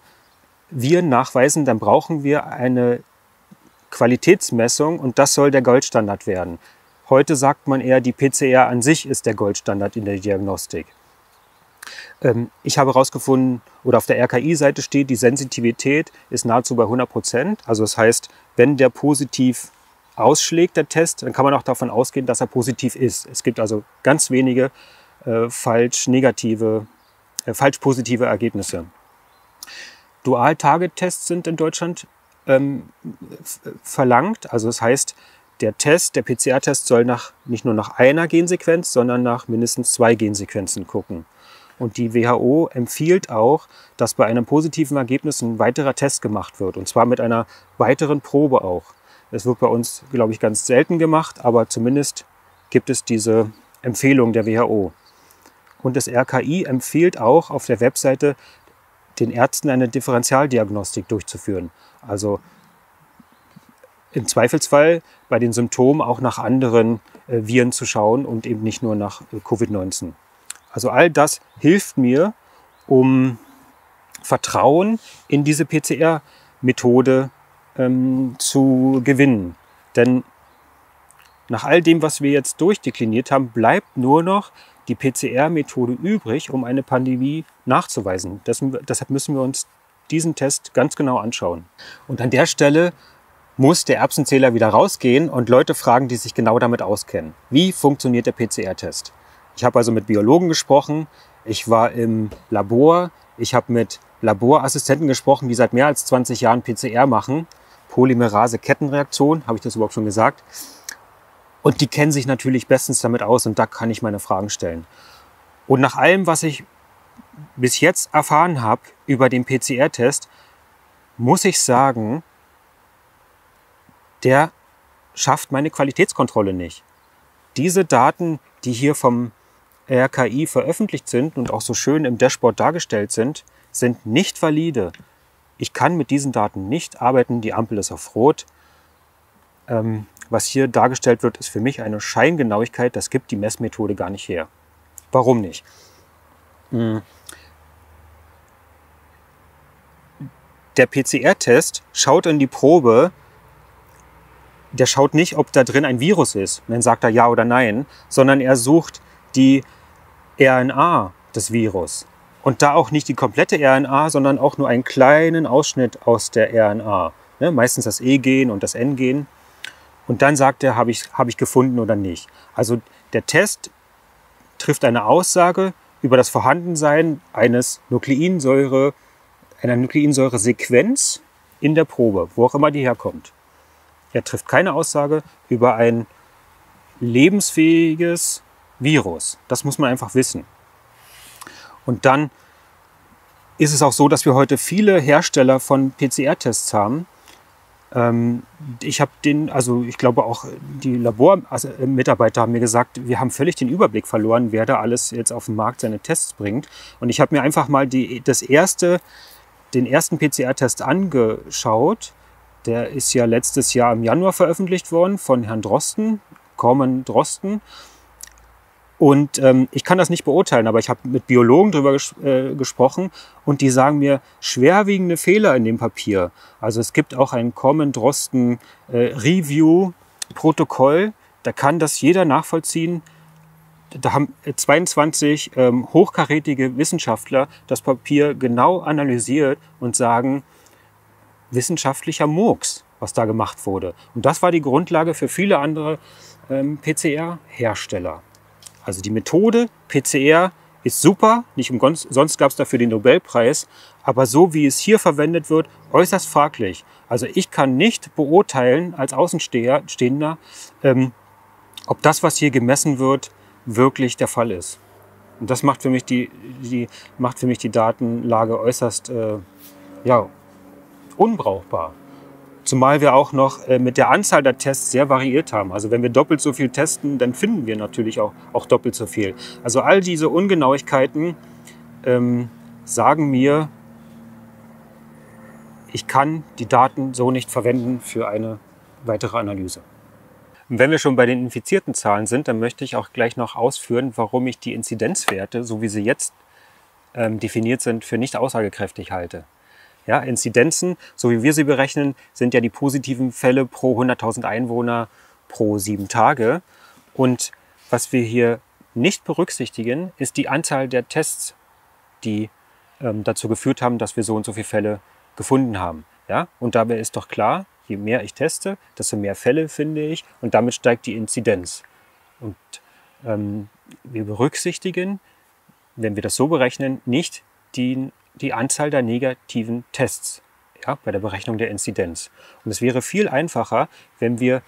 Viren nachweisen, dann brauchen wir eine Qualitätsmessung und das soll der Goldstandard werden. Heute sagt man eher, die PCR an sich ist der Goldstandard in der Diagnostik. Ich habe herausgefunden, oder auf der RKI-Seite steht, die Sensitivität ist nahezu bei 100%. Also das heißt, wenn der positiv ausschlägt, der Test, dann kann man auch davon ausgehen, dass er positiv ist. Es gibt also ganz wenige falsch positive Ergebnisse. Dual-Target-Tests sind in Deutschland verlangt. Also das heißt, der PCR-Test soll nicht nur nach einer Gensequenz, sondern nach mindestens 2 Gensequenzen gucken. Und die WHO empfiehlt auch, dass bei einem positiven Ergebnis ein weiterer Test gemacht wird. Und zwar mit einer weiteren Probe auch. Das wird bei uns, glaube ich, ganz selten gemacht, aber zumindest gibt es diese Empfehlung der WHO. Und das RKI empfiehlt auch auf der Webseite, den Ärzten eine Differentialdiagnostik durchzuführen. Also im Zweifelsfall bei den Symptomen auch nach anderen Viren zu schauen und eben nicht nur nach Covid-19. Also all das hilft mir, um Vertrauen in diese PCR-Methode zu gewinnen. Denn nach all dem, was wir jetzt durchdekliniert haben, bleibt nur noch die PCR-Methode übrig, um eine Pandemie nachzuweisen. Deshalb müssen wir uns diesen Test ganz genau anschauen. Und an der Stelle muss der Erbsenzähler wieder rausgehen und Leute fragen, die sich genau damit auskennen. Wie funktioniert der PCR-Test? Ich habe also mit Biologen gesprochen, ich war im Labor, ich habe mit Laborassistenten gesprochen, die seit mehr als 20 Jahren PCR machen. Polymerase-Kettenreaktion, habe ich das überhaupt schon gesagt? Und die kennen sich natürlich bestens damit aus und da kann ich meine Fragen stellen. Und nach allem, was ich bis jetzt erfahren habe über den PCR-Test, muss ich sagen, der schafft meine Qualitätskontrolle nicht. Diese Daten, die hier vom RKI veröffentlicht sind und auch so schön im Dashboard dargestellt sind, sind nicht valide. Ich kann mit diesen Daten nicht arbeiten, die Ampel ist auf Rot. Was hier dargestellt wird, ist für mich eine Scheingenauigkeit, das gibt die Messmethode gar nicht her. Warum nicht? Der PCR-Test schaut in die Probe, der schaut nicht, ob da drin ein Virus ist, und dann sagt er ja oder nein, sondern er sucht die RNA des Virus. Und da auch nicht die komplette RNA, sondern auch nur einen kleinen Ausschnitt aus der RNA. Ne? Meistens das E-Gen und das N-Gen. Und dann sagt er, hab ich gefunden oder nicht. Also der Test trifft eine Aussage über das Vorhandensein einer Nukleinsäuresequenz in der Probe, wo auch immer die herkommt. Er trifft keine Aussage über ein lebensfähiges Virus. Das muss man einfach wissen. Und dann ist es auch so, dass wir heute viele Hersteller von PCR-Tests haben. Ich habe ich glaube auch die Labormitarbeiter haben mir gesagt, wir haben völlig den Überblick verloren, wer da alles jetzt auf den Markt seine Tests bringt. Und ich habe mir einfach mal den ersten PCR-Test angeschaut. Der ist ja letztes Jahr im Januar veröffentlicht worden von Herrn Drosten, Corman-Drosten. Und ich kann das nicht beurteilen, aber ich habe mit Biologen darüber gesprochen und die sagen mir schwerwiegende Fehler in dem Papier. Also es gibt auch ein Corman-Drosten-Review-Protokoll, da kann das jeder nachvollziehen. Da haben 22 hochkarätige Wissenschaftler das Papier genau analysiert und sagen, wissenschaftlicher Murks, was da gemacht wurde. Und das war die Grundlage für viele andere PCR-Hersteller. Also die Methode PCR ist super, nicht umsonst gab es dafür den Nobelpreis, aber so wie es hier verwendet wird, äußerst fraglich. Also ich kann nicht beurteilen als Außenstehender, ob das, was hier gemessen wird, wirklich der Fall ist. Und das macht für mich die Datenlage äußerst unbrauchbar. Zumal wir auch noch mit der Anzahl der Tests sehr variiert haben. Also wenn wir doppelt so viel testen, dann finden wir natürlich auch doppelt so viel. Also all diese Ungenauigkeiten sagen mir, ich kann die Daten so nicht verwenden für eine weitere Analyse. Und wenn wir schon bei den infizierten Zahlen sind, dann möchte ich auch gleich noch ausführen, warum ich die Inzidenzwerte, so wie sie jetzt definiert sind, für nicht aussagekräftig halte. Ja, Inzidenzen, so wie wir sie berechnen, sind ja die positiven Fälle pro 100.000 Einwohner pro 7 Tage. Und was wir hier nicht berücksichtigen, ist die Anzahl der Tests, die dazu geführt haben, dass wir so und so viele Fälle gefunden haben. Ja? Und dabei ist doch klar, je mehr ich teste, desto mehr Fälle finde ich und damit steigt die Inzidenz. Und wir berücksichtigen, wenn wir das so berechnen, nicht die Anzahl der negativen Tests, ja, bei der Berechnung der Inzidenz. Und es wäre viel einfacher, wenn wir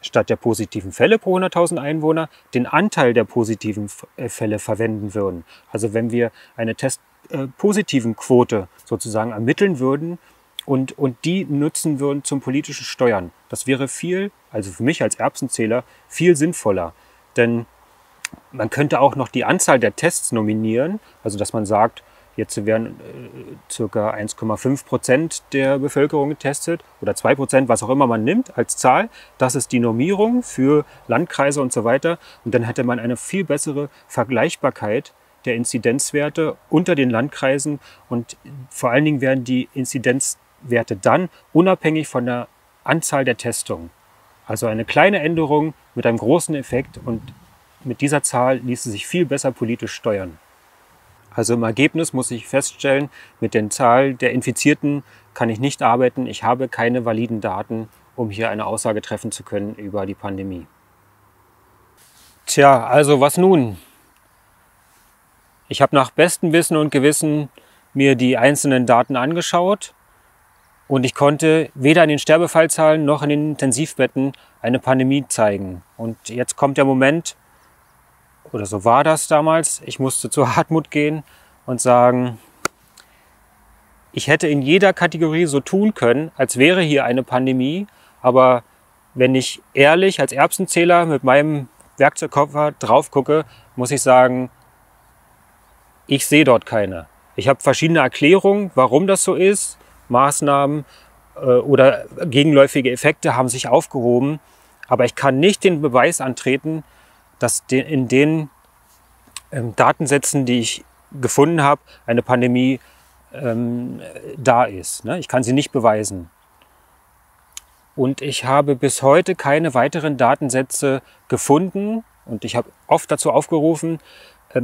statt der positiven Fälle pro 100.000 Einwohner den Anteil der positiven Fälle verwenden würden. Also wenn wir eine testpositiven Quote sozusagen ermitteln würden und die nutzen würden zum politischen Steuern. Das wäre viel, also für mich als Erbsenzähler, viel sinnvoller. Denn man könnte auch noch die Anzahl der Tests nominieren, also dass man sagt, jetzt werden ca. 1,5% der Bevölkerung getestet oder 2%, was auch immer man nimmt als Zahl. Das ist die Normierung für Landkreise und so weiter. Und dann hätte man eine viel bessere Vergleichbarkeit der Inzidenzwerte unter den Landkreisen. Und vor allen Dingen wären die Inzidenzwerte dann unabhängig von der Anzahl der Testungen. Also eine kleine Änderung mit einem großen Effekt. Und mit dieser Zahl ließe sich viel besser politisch steuern. Also im Ergebnis muss ich feststellen, mit der Zahl der Infizierten kann ich nicht arbeiten. Ich habe keine validen Daten, um hier eine Aussage treffen zu können über die Pandemie. Tja, also was nun? Ich habe nach bestem Wissen und Gewissen mir die einzelnen Daten angeschaut und ich konnte weder in den Sterbefallzahlen noch in den Intensivbetten eine Pandemie zeigen. Und jetzt kommt der Moment, oder so war das damals, ich musste zu Hartmut gehen und sagen, ich hätte in jeder Kategorie so tun können, als wäre hier eine Pandemie, aber wenn ich ehrlich als Erbsenzähler mit meinem Werkzeugkoffer drauf gucke, muss ich sagen, ich sehe dort keine. Ich habe verschiedene Erklärungen, warum das so ist, Maßnahmen oder gegenläufige Effekte haben sich aufgehoben, aber ich kann nicht den Beweis antreten, dass in den Datensätzen, die ich gefunden habe, eine Pandemie da ist. Ich kann sie nicht beweisen. Und ich habe bis heute keine weiteren Datensätze gefunden und ich habe oft dazu aufgerufen,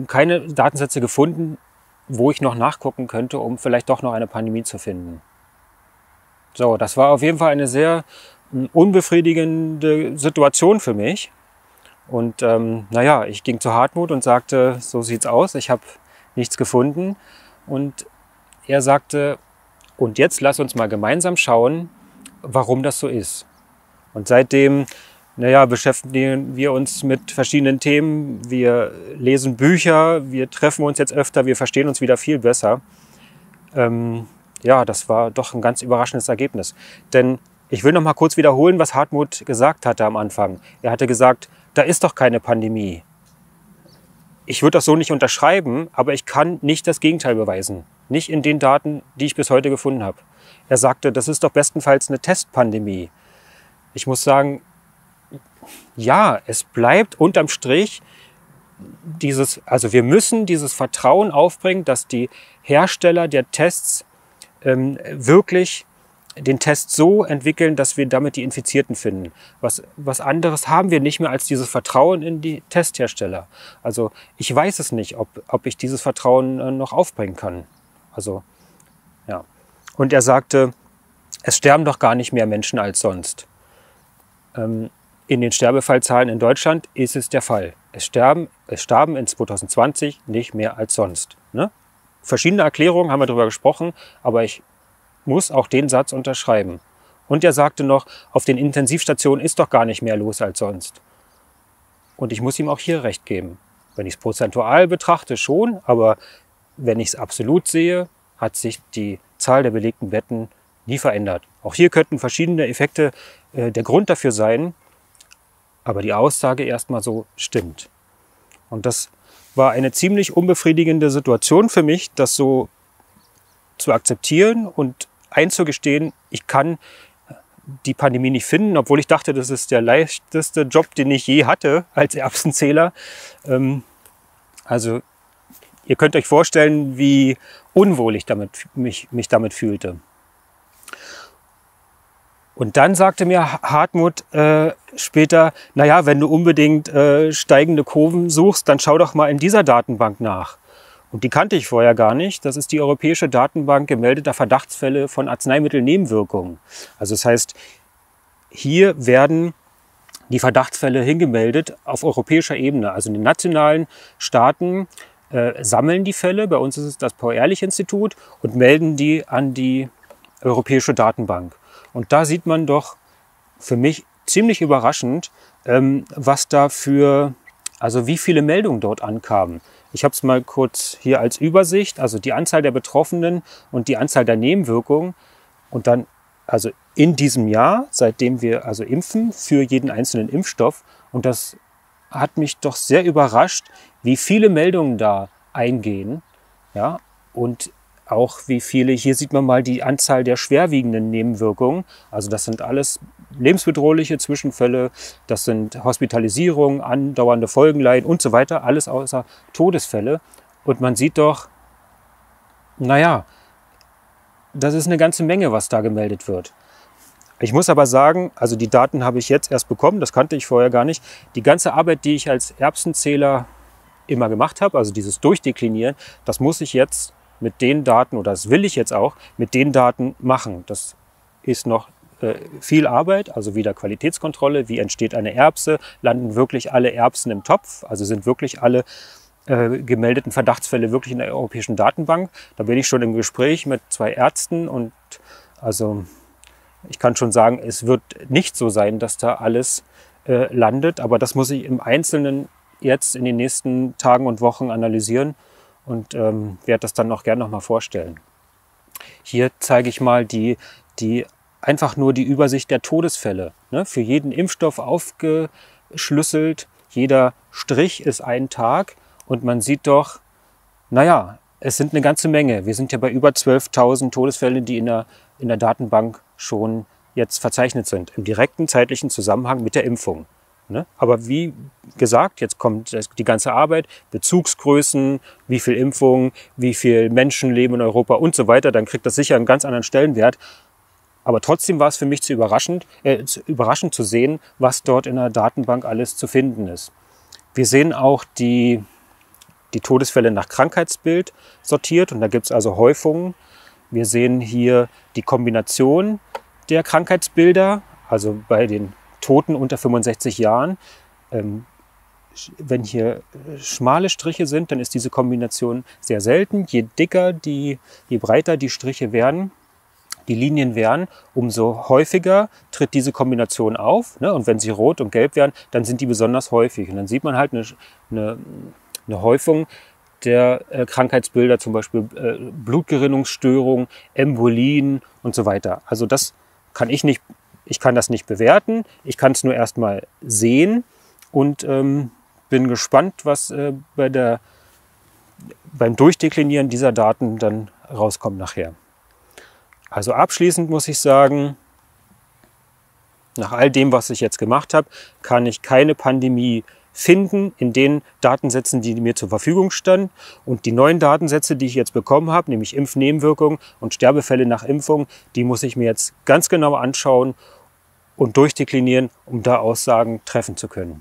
keine Datensätze gefunden, wo ich noch nachgucken könnte, um vielleicht doch noch eine Pandemie zu finden. So, das war auf jeden Fall eine sehr unbefriedigende Situation für mich. Und naja, ich ging zu Hartmut und sagte, so sieht's aus, ich habe nichts gefunden. Und er sagte, und jetzt lass uns mal gemeinsam schauen, warum das so ist. Und seitdem, naja, beschäftigen wir uns mit verschiedenen Themen. Wir lesen Bücher, wir treffen uns jetzt öfter, wir verstehen uns wieder viel besser. Ja, das war doch ein ganz überraschendes Ergebnis. Denn ich will noch mal kurz wiederholen, was Hartmut gesagt hatte am Anfang. Er hatte gesagt, da ist doch keine Pandemie. Ich würde das so nicht unterschreiben, aber ich kann nicht das Gegenteil beweisen. Nicht in den Daten, die ich bis heute gefunden habe. Er sagte, das ist doch bestenfalls eine Testpandemie. Ich muss sagen, ja, es bleibt unterm Strich also wir müssen dieses Vertrauen aufbringen, dass die Hersteller der Tests wirklich den Test so entwickeln, dass wir damit die Infizierten finden. Was anderes haben wir nicht mehr als dieses Vertrauen in die Testhersteller. Also ich weiß es nicht, ob ich dieses Vertrauen noch aufbringen kann. Also, ja. Und er sagte, es sterben doch gar nicht mehr Menschen als sonst. In den Sterbefallzahlen in Deutschland ist es der Fall. Es starben in 2020 nicht mehr als sonst. Ne? Verschiedene Erklärungen haben wir darüber gesprochen, aber ich muss auch den Satz unterschreiben. Und er sagte noch, auf den Intensivstationen ist doch gar nicht mehr los als sonst. Und ich muss ihm auch hier recht geben. Wenn ich es prozentual betrachte, schon, aber wenn ich es absolut sehe, hat sich die Zahl der belegten Betten nie verändert. Auch hier könnten verschiedene Effekte der Grund dafür sein, aber die Aussage erstmal so stimmt. Und das war eine ziemlich unbefriedigende Situation für mich, das so zu akzeptieren und einzugestehen, ich kann die Pandemie nicht finden, obwohl ich dachte, das ist der leichteste Job, den ich je hatte als Erbsenzähler. Also ihr könnt euch vorstellen, wie unwohl ich mich damit fühlte. Und dann sagte mir Hartmut später, naja, wenn du unbedingt steigende Kurven suchst, dann schau doch mal in dieser Datenbank nach. Und die kannte ich vorher gar nicht. Das ist die Europäische Datenbank gemeldeter Verdachtsfälle von Arzneimittelnebenwirkungen. Also das heißt, hier werden die Verdachtsfälle hingemeldet auf europäischer Ebene. Also in den nationalen Staaten sammeln die Fälle, bei uns ist es das Paul-Ehrlich-Institut, und melden die an die Europäische Datenbank. Und da sieht man doch für mich ziemlich überraschend, was da für, also wie viele Meldungen dort ankamen. Ich habe es mal kurz hier als Übersicht, also die Anzahl der Betroffenen und die Anzahl der Nebenwirkungen. Und dann, also in diesem Jahr, seitdem wir also impfen, für jeden einzelnen Impfstoff. Und das hat mich doch sehr überrascht, wie viele Meldungen da eingehen. Ja, und auch wie viele, hier sieht man mal die Anzahl der schwerwiegenden Nebenwirkungen. Also das sind alles lebensbedrohliche Zwischenfälle, das sind Hospitalisierungen, andauernde Folgenleiden und so weiter, alles außer Todesfälle. Und man sieht doch, naja, das ist eine ganze Menge, was da gemeldet wird. Ich muss aber sagen, also die Daten habe ich jetzt erst bekommen, das kannte ich vorher gar nicht. Die ganze Arbeit, die ich als Erbsenzähler immer gemacht habe, also dieses Durchdeklinieren, das muss ich jetzt mit den Daten, oder das will ich jetzt auch, mit den Daten machen. Das ist noch viel Arbeit, also wieder Qualitätskontrolle, wie entsteht eine Erbse, landen wirklich alle Erbsen im Topf, also sind wirklich alle gemeldeten Verdachtsfälle wirklich in der Europäischen Datenbank. Da bin ich schon im Gespräch mit zwei Ärzten und also ich kann schon sagen, es wird nicht so sein, dass da alles landet, aber das muss ich im Einzelnen jetzt in den nächsten Tagen und Wochen analysieren. Und werde das dann auch gerne noch mal vorstellen. Hier zeige ich mal die einfach nur die Übersicht der Todesfälle. Ne? Für jeden Impfstoff aufgeschlüsselt. Jeder Strich ist ein Tag. Und man sieht doch, naja, es sind eine ganze Menge. Wir sind ja bei über 12.000 Todesfällen, die in der Datenbank schon jetzt verzeichnet sind. Im direkten zeitlichen Zusammenhang mit der Impfung. Aber wie gesagt, jetzt kommt die ganze Arbeit, Bezugsgrößen, wie viel Impfungen, wie viel Menschen leben in Europa und so weiter, dann kriegt das sicher einen ganz anderen Stellenwert. Aber trotzdem war es für mich überraschend zu sehen, was dort in der Datenbank alles zu finden ist. Wir sehen auch die Todesfälle nach Krankheitsbild sortiert und da gibt es also Häufungen. Wir sehen hier die Kombination der Krankheitsbilder, also bei den Toten unter 65 Jahren. Wenn hier schmale Striche sind, dann ist diese Kombination sehr selten. Je dicker, je breiter die Striche werden, die Linien werden, umso häufiger tritt diese Kombination auf. Und wenn sie rot und gelb werden, dann sind die besonders häufig. Und dann sieht man halt eine Häufung der Krankheitsbilder, zum Beispiel Blutgerinnungsstörungen, Embolien und so weiter. Also das kann ich nicht beobachten. Ich kann das nicht bewerten, ich kann es nur erstmal sehen und bin gespannt, was beim Durchdeklinieren dieser Daten dann rauskommt nachher. Also abschließend muss ich sagen, nach all dem, was ich jetzt gemacht habe, kann ich keine Pandemie finden in den Datensätzen, die mir zur Verfügung standen. Und die neuen Datensätze, die ich jetzt bekommen habe, nämlich Impfnebenwirkungen und Sterbefälle nach Impfung, die muss ich mir jetzt ganz genau anschauen und durchdeklinieren, um da Aussagen treffen zu können.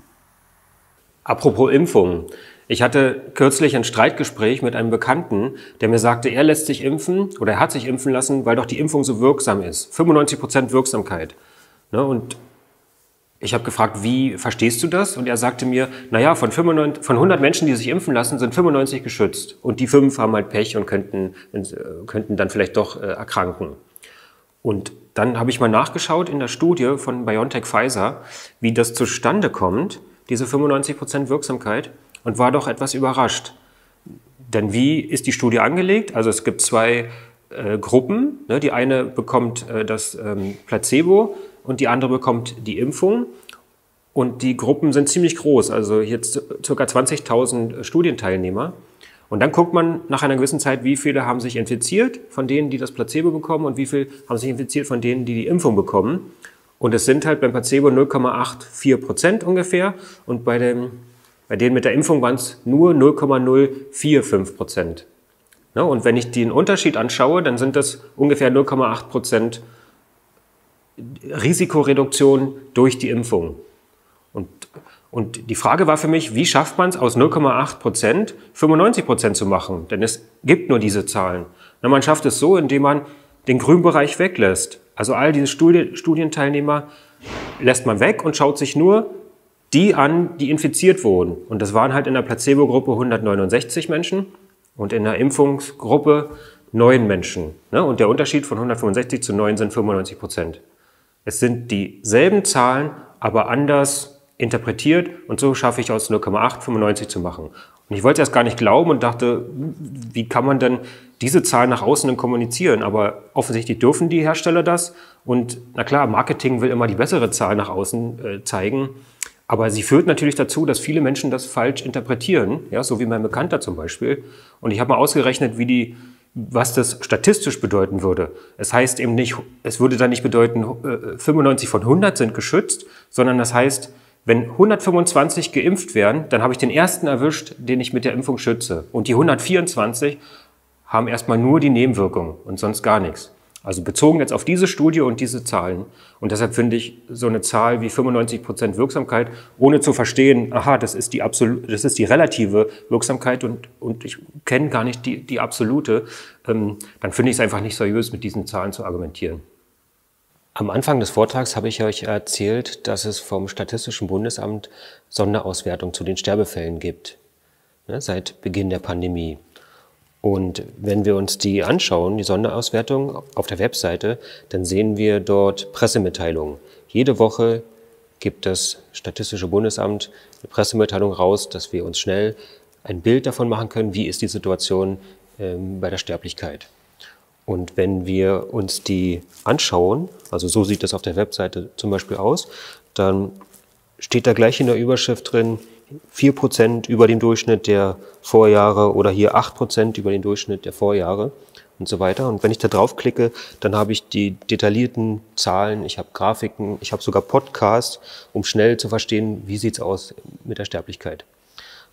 Apropos Impfung. Ich hatte kürzlich ein Streitgespräch mit einem Bekannten, der mir sagte, er lässt sich impfen oder er hat sich impfen lassen, weil doch die Impfung so wirksam ist. 95% Wirksamkeit. Und Ich habe gefragt, wie verstehst du das? Und er sagte mir, naja, von 100 Menschen, die sich impfen lassen, sind 95 geschützt. Und die 5 haben halt Pech und könnten dann vielleicht doch erkranken. Und dann habe ich mal nachgeschaut in der Studie von BioNTech Pfizer, wie das zustande kommt, diese 95% Wirksamkeit, und war doch etwas überrascht. Denn wie ist die Studie angelegt? Also es gibt zwei Gruppen. Ne? Die eine bekommt das Placebo und die andere bekommt die Impfung. Und die Gruppen sind ziemlich groß, also jetzt ca. 20.000 Studienteilnehmer. Und dann guckt man nach einer gewissen Zeit, wie viele haben sich infiziert von denen, die das Placebo bekommen, und wie viele haben sich infiziert von denen, die die Impfung bekommen. Und es sind halt beim Placebo 0,84% ungefähr und bei denen mit der Impfung waren es nur 0,045%. Ne? Und wenn ich den Unterschied anschaue, dann sind das ungefähr 0,8% Risikoreduktion durch die Impfung. Und die Frage war für mich, wie schafft man es, aus 0,8% 95% zu machen? Denn es gibt nur diese Zahlen. Na, man schafft es so, indem man den Grünbereich weglässt. Also all diese Studienteilnehmer lässt man weg und schaut sich nur die an, die infiziert wurden. Und das waren halt in der Placebo-Gruppe 169 Menschen und in der Impfungsgruppe 9 Menschen. Ne? Und der Unterschied von 165 zu 9 sind 95%. Es sind dieselben Zahlen, aber anders interpretiert, und so schaffe ich aus 0,8 95 zu machen. Und ich wollte erst gar nicht glauben und dachte, wie kann man denn diese Zahlen nach außen denn kommunizieren? Aber offensichtlich dürfen die Hersteller das. Und na klar, Marketing will immer die bessere Zahl nach außen zeigen. Aber sie führt natürlich dazu, dass viele Menschen das falsch interpretieren, ja, so wie mein Bekannter zum Beispiel. Und ich habe mal ausgerechnet, was das statistisch bedeuten würde. Es heißt eben nicht, es würde dann nicht bedeuten, 95 von 100 sind geschützt, sondern das heißt, wenn 125 geimpft werden, dann habe ich den ersten erwischt, den ich mit der Impfung schütze. Und die 124 haben erstmal nur die Nebenwirkungen und sonst gar nichts. Also bezogen jetzt auf diese Studie und diese Zahlen. Und deshalb finde ich so eine Zahl wie 95% Wirksamkeit, ohne zu verstehen, aha, das ist die relative Wirksamkeit und ich kenne gar nicht die absolute, dann finde ich es einfach nicht seriös, mit diesen Zahlen zu argumentieren. Am Anfang des Vortrags habe ich euch erzählt, dass es vom Statistischen Bundesamt Sonderauswertungen zu den Sterbefällen gibt, ne, seit Beginn der Pandemie. Und wenn wir uns die anschauen, die Sonderauswertung auf der Webseite, dann sehen wir dort Pressemitteilungen. Jede Woche gibt das Statistische Bundesamt eine Pressemitteilung raus, dass wir uns schnell ein Bild davon machen können, wie ist die Situation bei der Sterblichkeit. Und wenn wir uns die anschauen, also so sieht das auf der Webseite zum Beispiel aus, dann steht da gleich in der Überschrift drin, 4% über dem Durchschnitt der Vorjahre oder hier 8% über den Durchschnitt der Vorjahre und so weiter. Und wenn ich da draufklicke, dann habe ich die detaillierten Zahlen, ich habe Grafiken, ich habe sogar Podcasts, um schnell zu verstehen, wie sieht es aus mit der Sterblichkeit.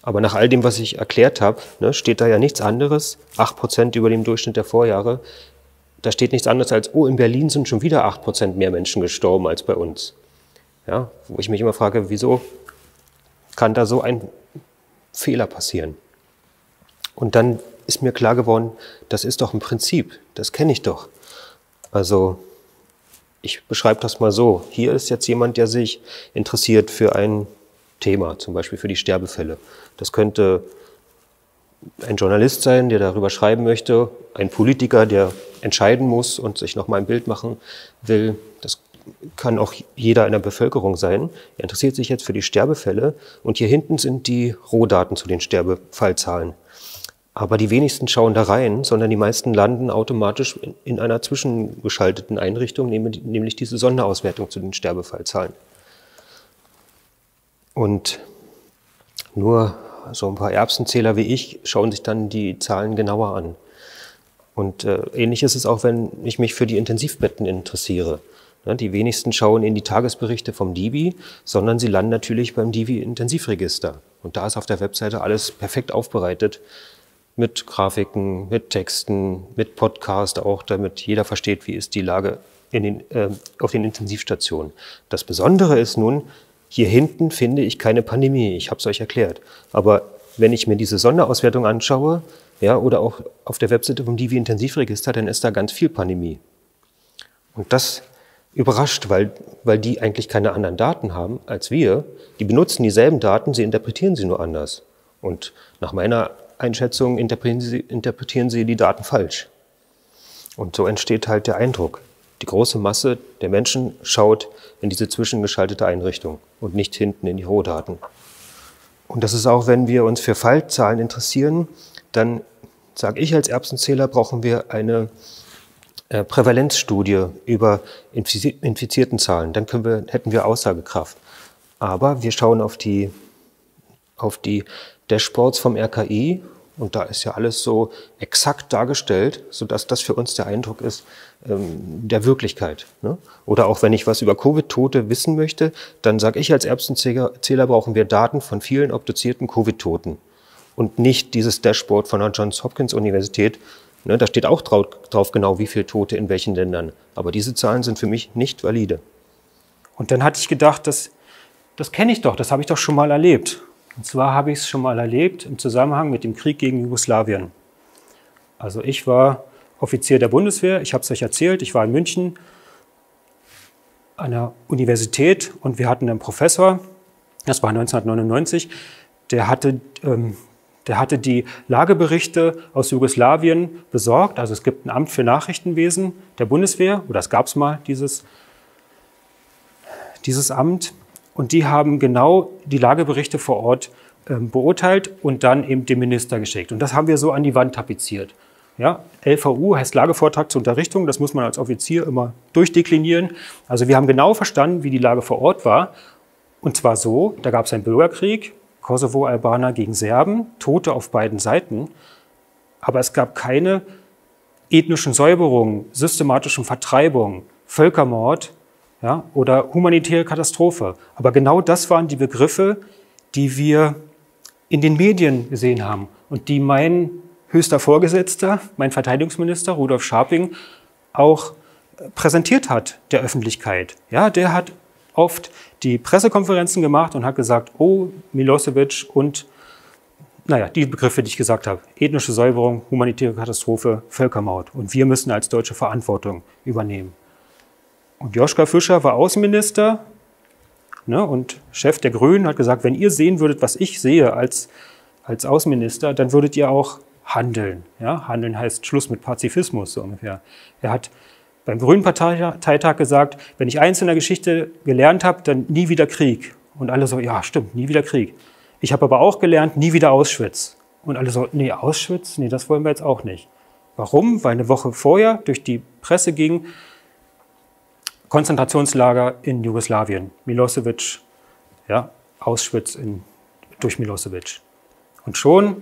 Aber nach all dem, was ich erklärt habe, ne, steht da ja nichts anderes. 8% über dem Durchschnitt der Vorjahre. Da steht nichts anderes als, oh, in Berlin sind schon wieder 8% mehr Menschen gestorben als bei uns. Ja, wo ich mich immer frage, wieso kann da so ein Fehler passieren? Und dann ist mir klar geworden, das ist doch ein Prinzip. Das kenne ich doch. Also ich beschreibe das mal so. Hier ist jetzt jemand, der sich interessiert für ein Thema, zum Beispiel für die Sterbefälle. Das könnte ein Journalist sein, der darüber schreiben möchte, ein Politiker, der entscheiden muss und sich nochmal ein Bild machen will. Das kann auch jeder in der Bevölkerung sein. Er interessiert sich jetzt für die Sterbefälle und hier hinten sind die Rohdaten zu den Sterbefallzahlen. Aber die wenigsten schauen da rein, sondern die meisten landen automatisch in einer zwischengeschalteten Einrichtung, nämlich diese Sonderauswertung zu den Sterbefallzahlen. Und nur so ein paar Erbsenzähler wie ich schauen sich dann die Zahlen genauer an. Und ähnlich ist es auch, wenn ich mich für die Intensivbetten interessiere. Ne, die wenigsten schauen in die Tagesberichte vom DIVI, sondern sie landen natürlich beim DIVI-Intensivregister. Und da ist auf der Webseite alles perfekt aufbereitet mit Grafiken, mit Texten, mit Podcast auch, damit jeder versteht, wie ist die Lage auf den Intensivstationen. Das Besondere ist nun, hier hinten finde ich keine Pandemie, ich habe es euch erklärt. Aber wenn ich mir diese Sonderauswertung anschaue, ja, oder auch auf der Webseite vom DIVI-Intensivregister, dann ist da ganz viel Pandemie. Und das überrascht, weil die eigentlich keine anderen Daten haben als wir. Die benutzen dieselben Daten, sie interpretieren sie nur anders. Und nach meiner Einschätzung interpretieren sie die Daten falsch. Und so entsteht halt der Eindruck. Die große Masse der Menschen schaut in diese zwischengeschaltete Einrichtung und nicht hinten in die Rohdaten. Und das ist auch, wenn wir uns für Fallzahlen interessieren, dann sage ich als Erbsenzähler, brauchen wir eine Prävalenzstudie über infizierten Zahlen. Dann hätten wir Aussagekraft. Aber wir schauen auf die Dashboards vom RKI und da ist ja alles so exakt dargestellt, sodass das für uns der Eindruck ist der Wirklichkeit. Ne? Oder auch wenn ich was über Covid-Tote wissen möchte, dann sage ich als Erbsenzähler, brauchen wir Daten von vielen obduzierten Covid-Toten und nicht dieses Dashboard von der Johns Hopkins Universität. Ne? Da steht auch drauf genau, wie viele Tote in welchen Ländern. Aber diese Zahlen sind für mich nicht valide. Und dann hatte ich gedacht, das kenne ich doch, das habe ich doch schon mal erlebt. Und zwar habe ich es schon mal erlebt im Zusammenhang mit dem Krieg gegen Jugoslawien. Also ich war Offizier der Bundeswehr, ich habe es euch erzählt, ich war in München an der Universität und wir hatten einen Professor, das war 1999, der hatte die Lageberichte aus Jugoslawien besorgt. Also es gibt ein Amt für Nachrichtenwesen der Bundeswehr, oder es gab es mal dieses Amt. Und die haben genau die Lageberichte vor Ort beurteilt und dann eben dem Minister geschickt. Und das haben wir so an die Wand tapeziert. Ja, LVU heißt Lagevortrag zur Unterrichtung, das muss man als Offizier immer durchdeklinieren. Also wir haben genau verstanden, wie die Lage vor Ort war. Und zwar so, da gab es einen Bürgerkrieg, Kosovo-Albaner gegen Serben, Tote auf beiden Seiten. Aber es gab keine ethnischen Säuberungen, systematischen Vertreibungen, Völkermord, ja, oder humanitäre Katastrophe. Aber genau das waren die Begriffe, die wir in den Medien gesehen haben und die mein höchster Vorgesetzter, mein Verteidigungsminister Rudolf Scharping, auch präsentiert hat der Öffentlichkeit. Ja, der hat oft die Pressekonferenzen gemacht und hat gesagt, oh, Milosevic und, naja, die Begriffe, die ich gesagt habe, ethnische Säuberung, humanitäre Katastrophe, Völkermord. Und wir müssen als Deutsche Verantwortung übernehmen. Und Joschka Fischer war Außenminister, ne, und Chef der Grünen, hat gesagt, wenn ihr sehen würdet, was ich sehe als Außenminister, dann würdet ihr auch handeln. Ja? Handeln heißt Schluss mit Pazifismus, so ungefähr. Er hat beim Grünen-Parteitag gesagt, wenn ich eins in der Geschichte gelernt habe, dann nie wieder Krieg. Und alle so, ja stimmt, nie wieder Krieg. Ich habe aber auch gelernt, nie wieder Auschwitz. Und alle so, nee, Auschwitz, nee, das wollen wir jetzt auch nicht. Warum? Weil eine Woche vorher durch die Presse ging, Konzentrationslager in Jugoslawien, Milosevic, ja, Auschwitz durch Milosevic. Und schon,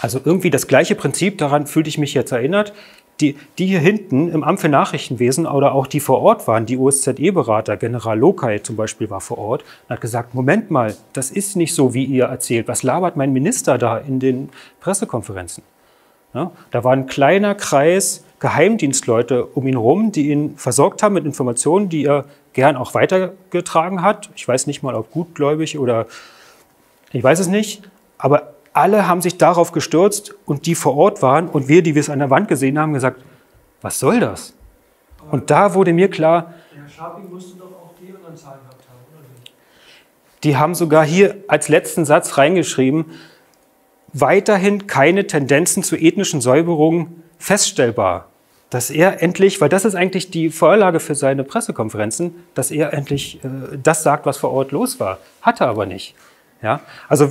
also irgendwie das gleiche Prinzip, daran fühlte ich mich jetzt erinnert, die hier hinten im Amt für Nachrichtenwesen oder auch die vor Ort waren, die OSZE-Berater, General Lokai zum Beispiel war vor Ort und hat gesagt, Moment mal, das ist nicht so, wie ihr erzählt, was labert mein Minister da in den Pressekonferenzen? Ja, da war ein kleiner Kreis Geheimdienstleute um ihn herum, die ihn versorgt haben mit Informationen, die er gern auch weitergetragen hat. Ich weiß nicht mal, ob gutgläubig oder ich weiß es nicht. Aber alle haben sich darauf gestürzt und die vor Ort waren und wir, die wir es an der Wand gesehen haben, gesagt, was soll das? Und da wurde mir klar, Herr Scharping musste doch auch die anderen Zahlen gehabt haben, oder nicht? Die haben sogar hier als letzten Satz reingeschrieben, weiterhin keine Tendenzen zu ethnischen Säuberungen feststellbar, dass er endlich, weil das ist eigentlich die Vorlage für seine Pressekonferenzen, dass er endlich das sagt, was vor Ort los war, hat er aber nicht. Ja? Also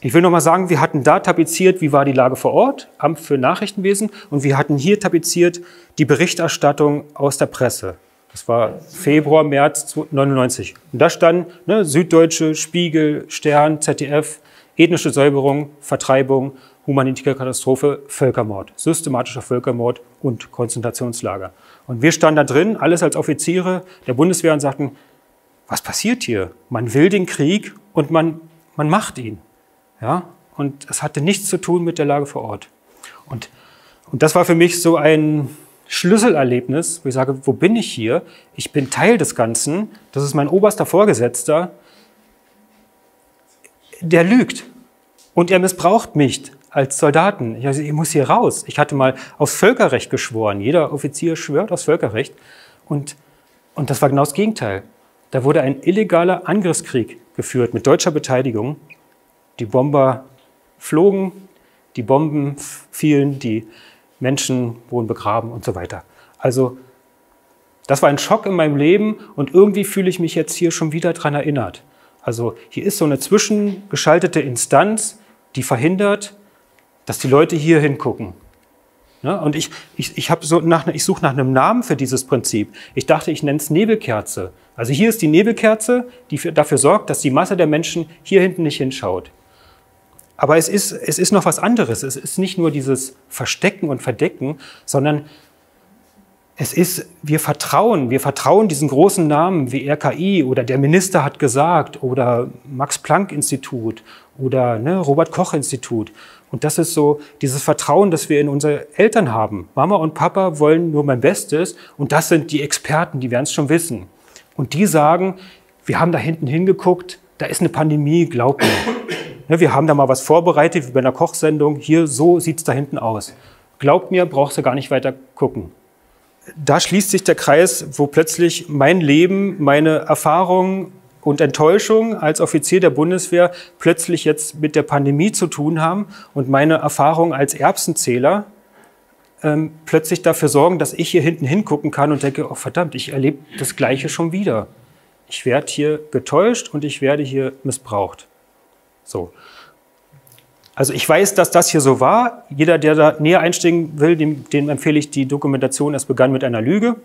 ich will nochmal sagen, wir hatten da tapeziert, wie war die Lage vor Ort, Amt für Nachrichtenwesen, und wir hatten hier tapeziert die Berichterstattung aus der Presse. Das war Februar, März 1999. Und da stand, ne, Süddeutsche, Spiegel, Stern, ZDF, ethnische Säuberung, Vertreibung, humanitäre Katastrophe, Völkermord, systematischer Völkermord und Konzentrationslager. Und wir standen da drin, alles als Offiziere der Bundeswehr, und sagten, was passiert hier? Man will den Krieg und man macht ihn. Ja? Und es hatte nichts zu tun mit der Lage vor Ort. Und das war für mich so ein Schlüsselerlebnis, wo ich sage, wo bin ich hier? Ich bin Teil des Ganzen, das ist mein oberster Vorgesetzter, der lügt und er missbraucht mich als Soldaten. Ich muss hier raus. Ich hatte mal aufs Völkerrecht geschworen. Jeder Offizier schwört aufs Völkerrecht. Und Und das war genau das Gegenteil. Da wurde ein illegaler Angriffskrieg geführt mit deutscher Beteiligung. Die Bomber flogen, die Bomben fielen, die Menschen wurden begraben und so weiter. Also das war ein Schock in meinem Leben und irgendwie fühle ich mich jetzt hier schon wieder daran erinnert. Also hier ist so eine zwischengeschaltete Instanz, die verhindert, dass die Leute hier hingucken. Ne? Und ich suche nach einem Namen für dieses Prinzip. Ich dachte, ich nenne es Nebelkerze. Also hier ist die Nebelkerze, die dafür sorgt, dass die Masse der Menschen hier hinten nicht hinschaut. Aber es ist noch was anderes. Es ist nicht nur dieses Verstecken und Verdecken, sondern es ist, wir vertrauen diesen großen Namen wie RKI oder der Minister hat gesagt oder Max-Planck-Institut oder Robert-Koch-Institut. Und das ist so dieses Vertrauen, das wir in unsere Eltern haben. Mama und Papa wollen nur mein Bestes und das sind die Experten, die werden es schon wissen. Und die sagen, wir haben da hinten hingeguckt, da ist eine Pandemie, glaubt mir. Wir haben da mal was vorbereitet, wie bei einer Kochsendung. Hier, so sieht es da hinten aus. Glaubt mir, brauchst du gar nicht weiter gucken. Da schließt sich der Kreis, wo plötzlich mein Leben, meine Erfahrungen und Enttäuschung als Offizier der Bundeswehr plötzlich jetzt mit der Pandemie zu tun haben und meine Erfahrungen als Erbsenzähler plötzlich dafür sorgen, dass ich hier hinten hingucken kann und denke, oh verdammt, ich erlebe das Gleiche schon wieder. Ich werde hier getäuscht und ich werde hier missbraucht. So. Also ich weiß, dass das hier so war. Jeder, der da näher einsteigen will, dem empfehle ich die Dokumentation Es begann mit einer Lüge.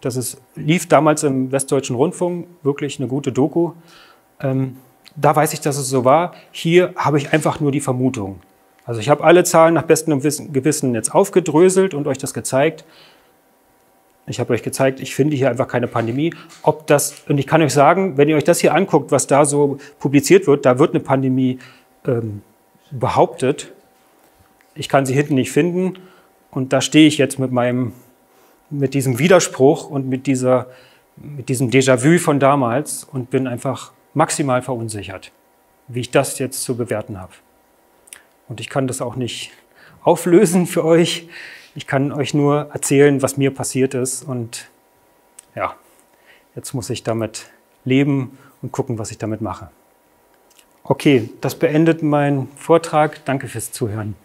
Das lief damals im Westdeutschen Rundfunk, wirklich eine gute Doku. Da weiß ich, dass es so war. Hier habe ich einfach nur die Vermutung. Also ich habe alle Zahlen nach bestem Gewissen jetzt aufgedröselt und euch das gezeigt. Ich habe euch gezeigt, ich finde hier einfach keine Pandemie. Und ich kann euch sagen, wenn ihr euch das hier anguckt, was da so publiziert wird, da wird eine Pandemie behauptet. Ich kann sie hinten nicht finden. Und da stehe ich jetzt mit diesem Widerspruch und mit diesem Déjà-vu von damals und bin einfach maximal verunsichert, wie ich das jetzt zu bewerten habe. Und ich kann das auch nicht auflösen für euch. Ich kann euch nur erzählen, was mir passiert ist und ja, jetzt muss ich damit leben und gucken, was ich damit mache. Okay, das beendet meinen Vortrag. Danke fürs Zuhören.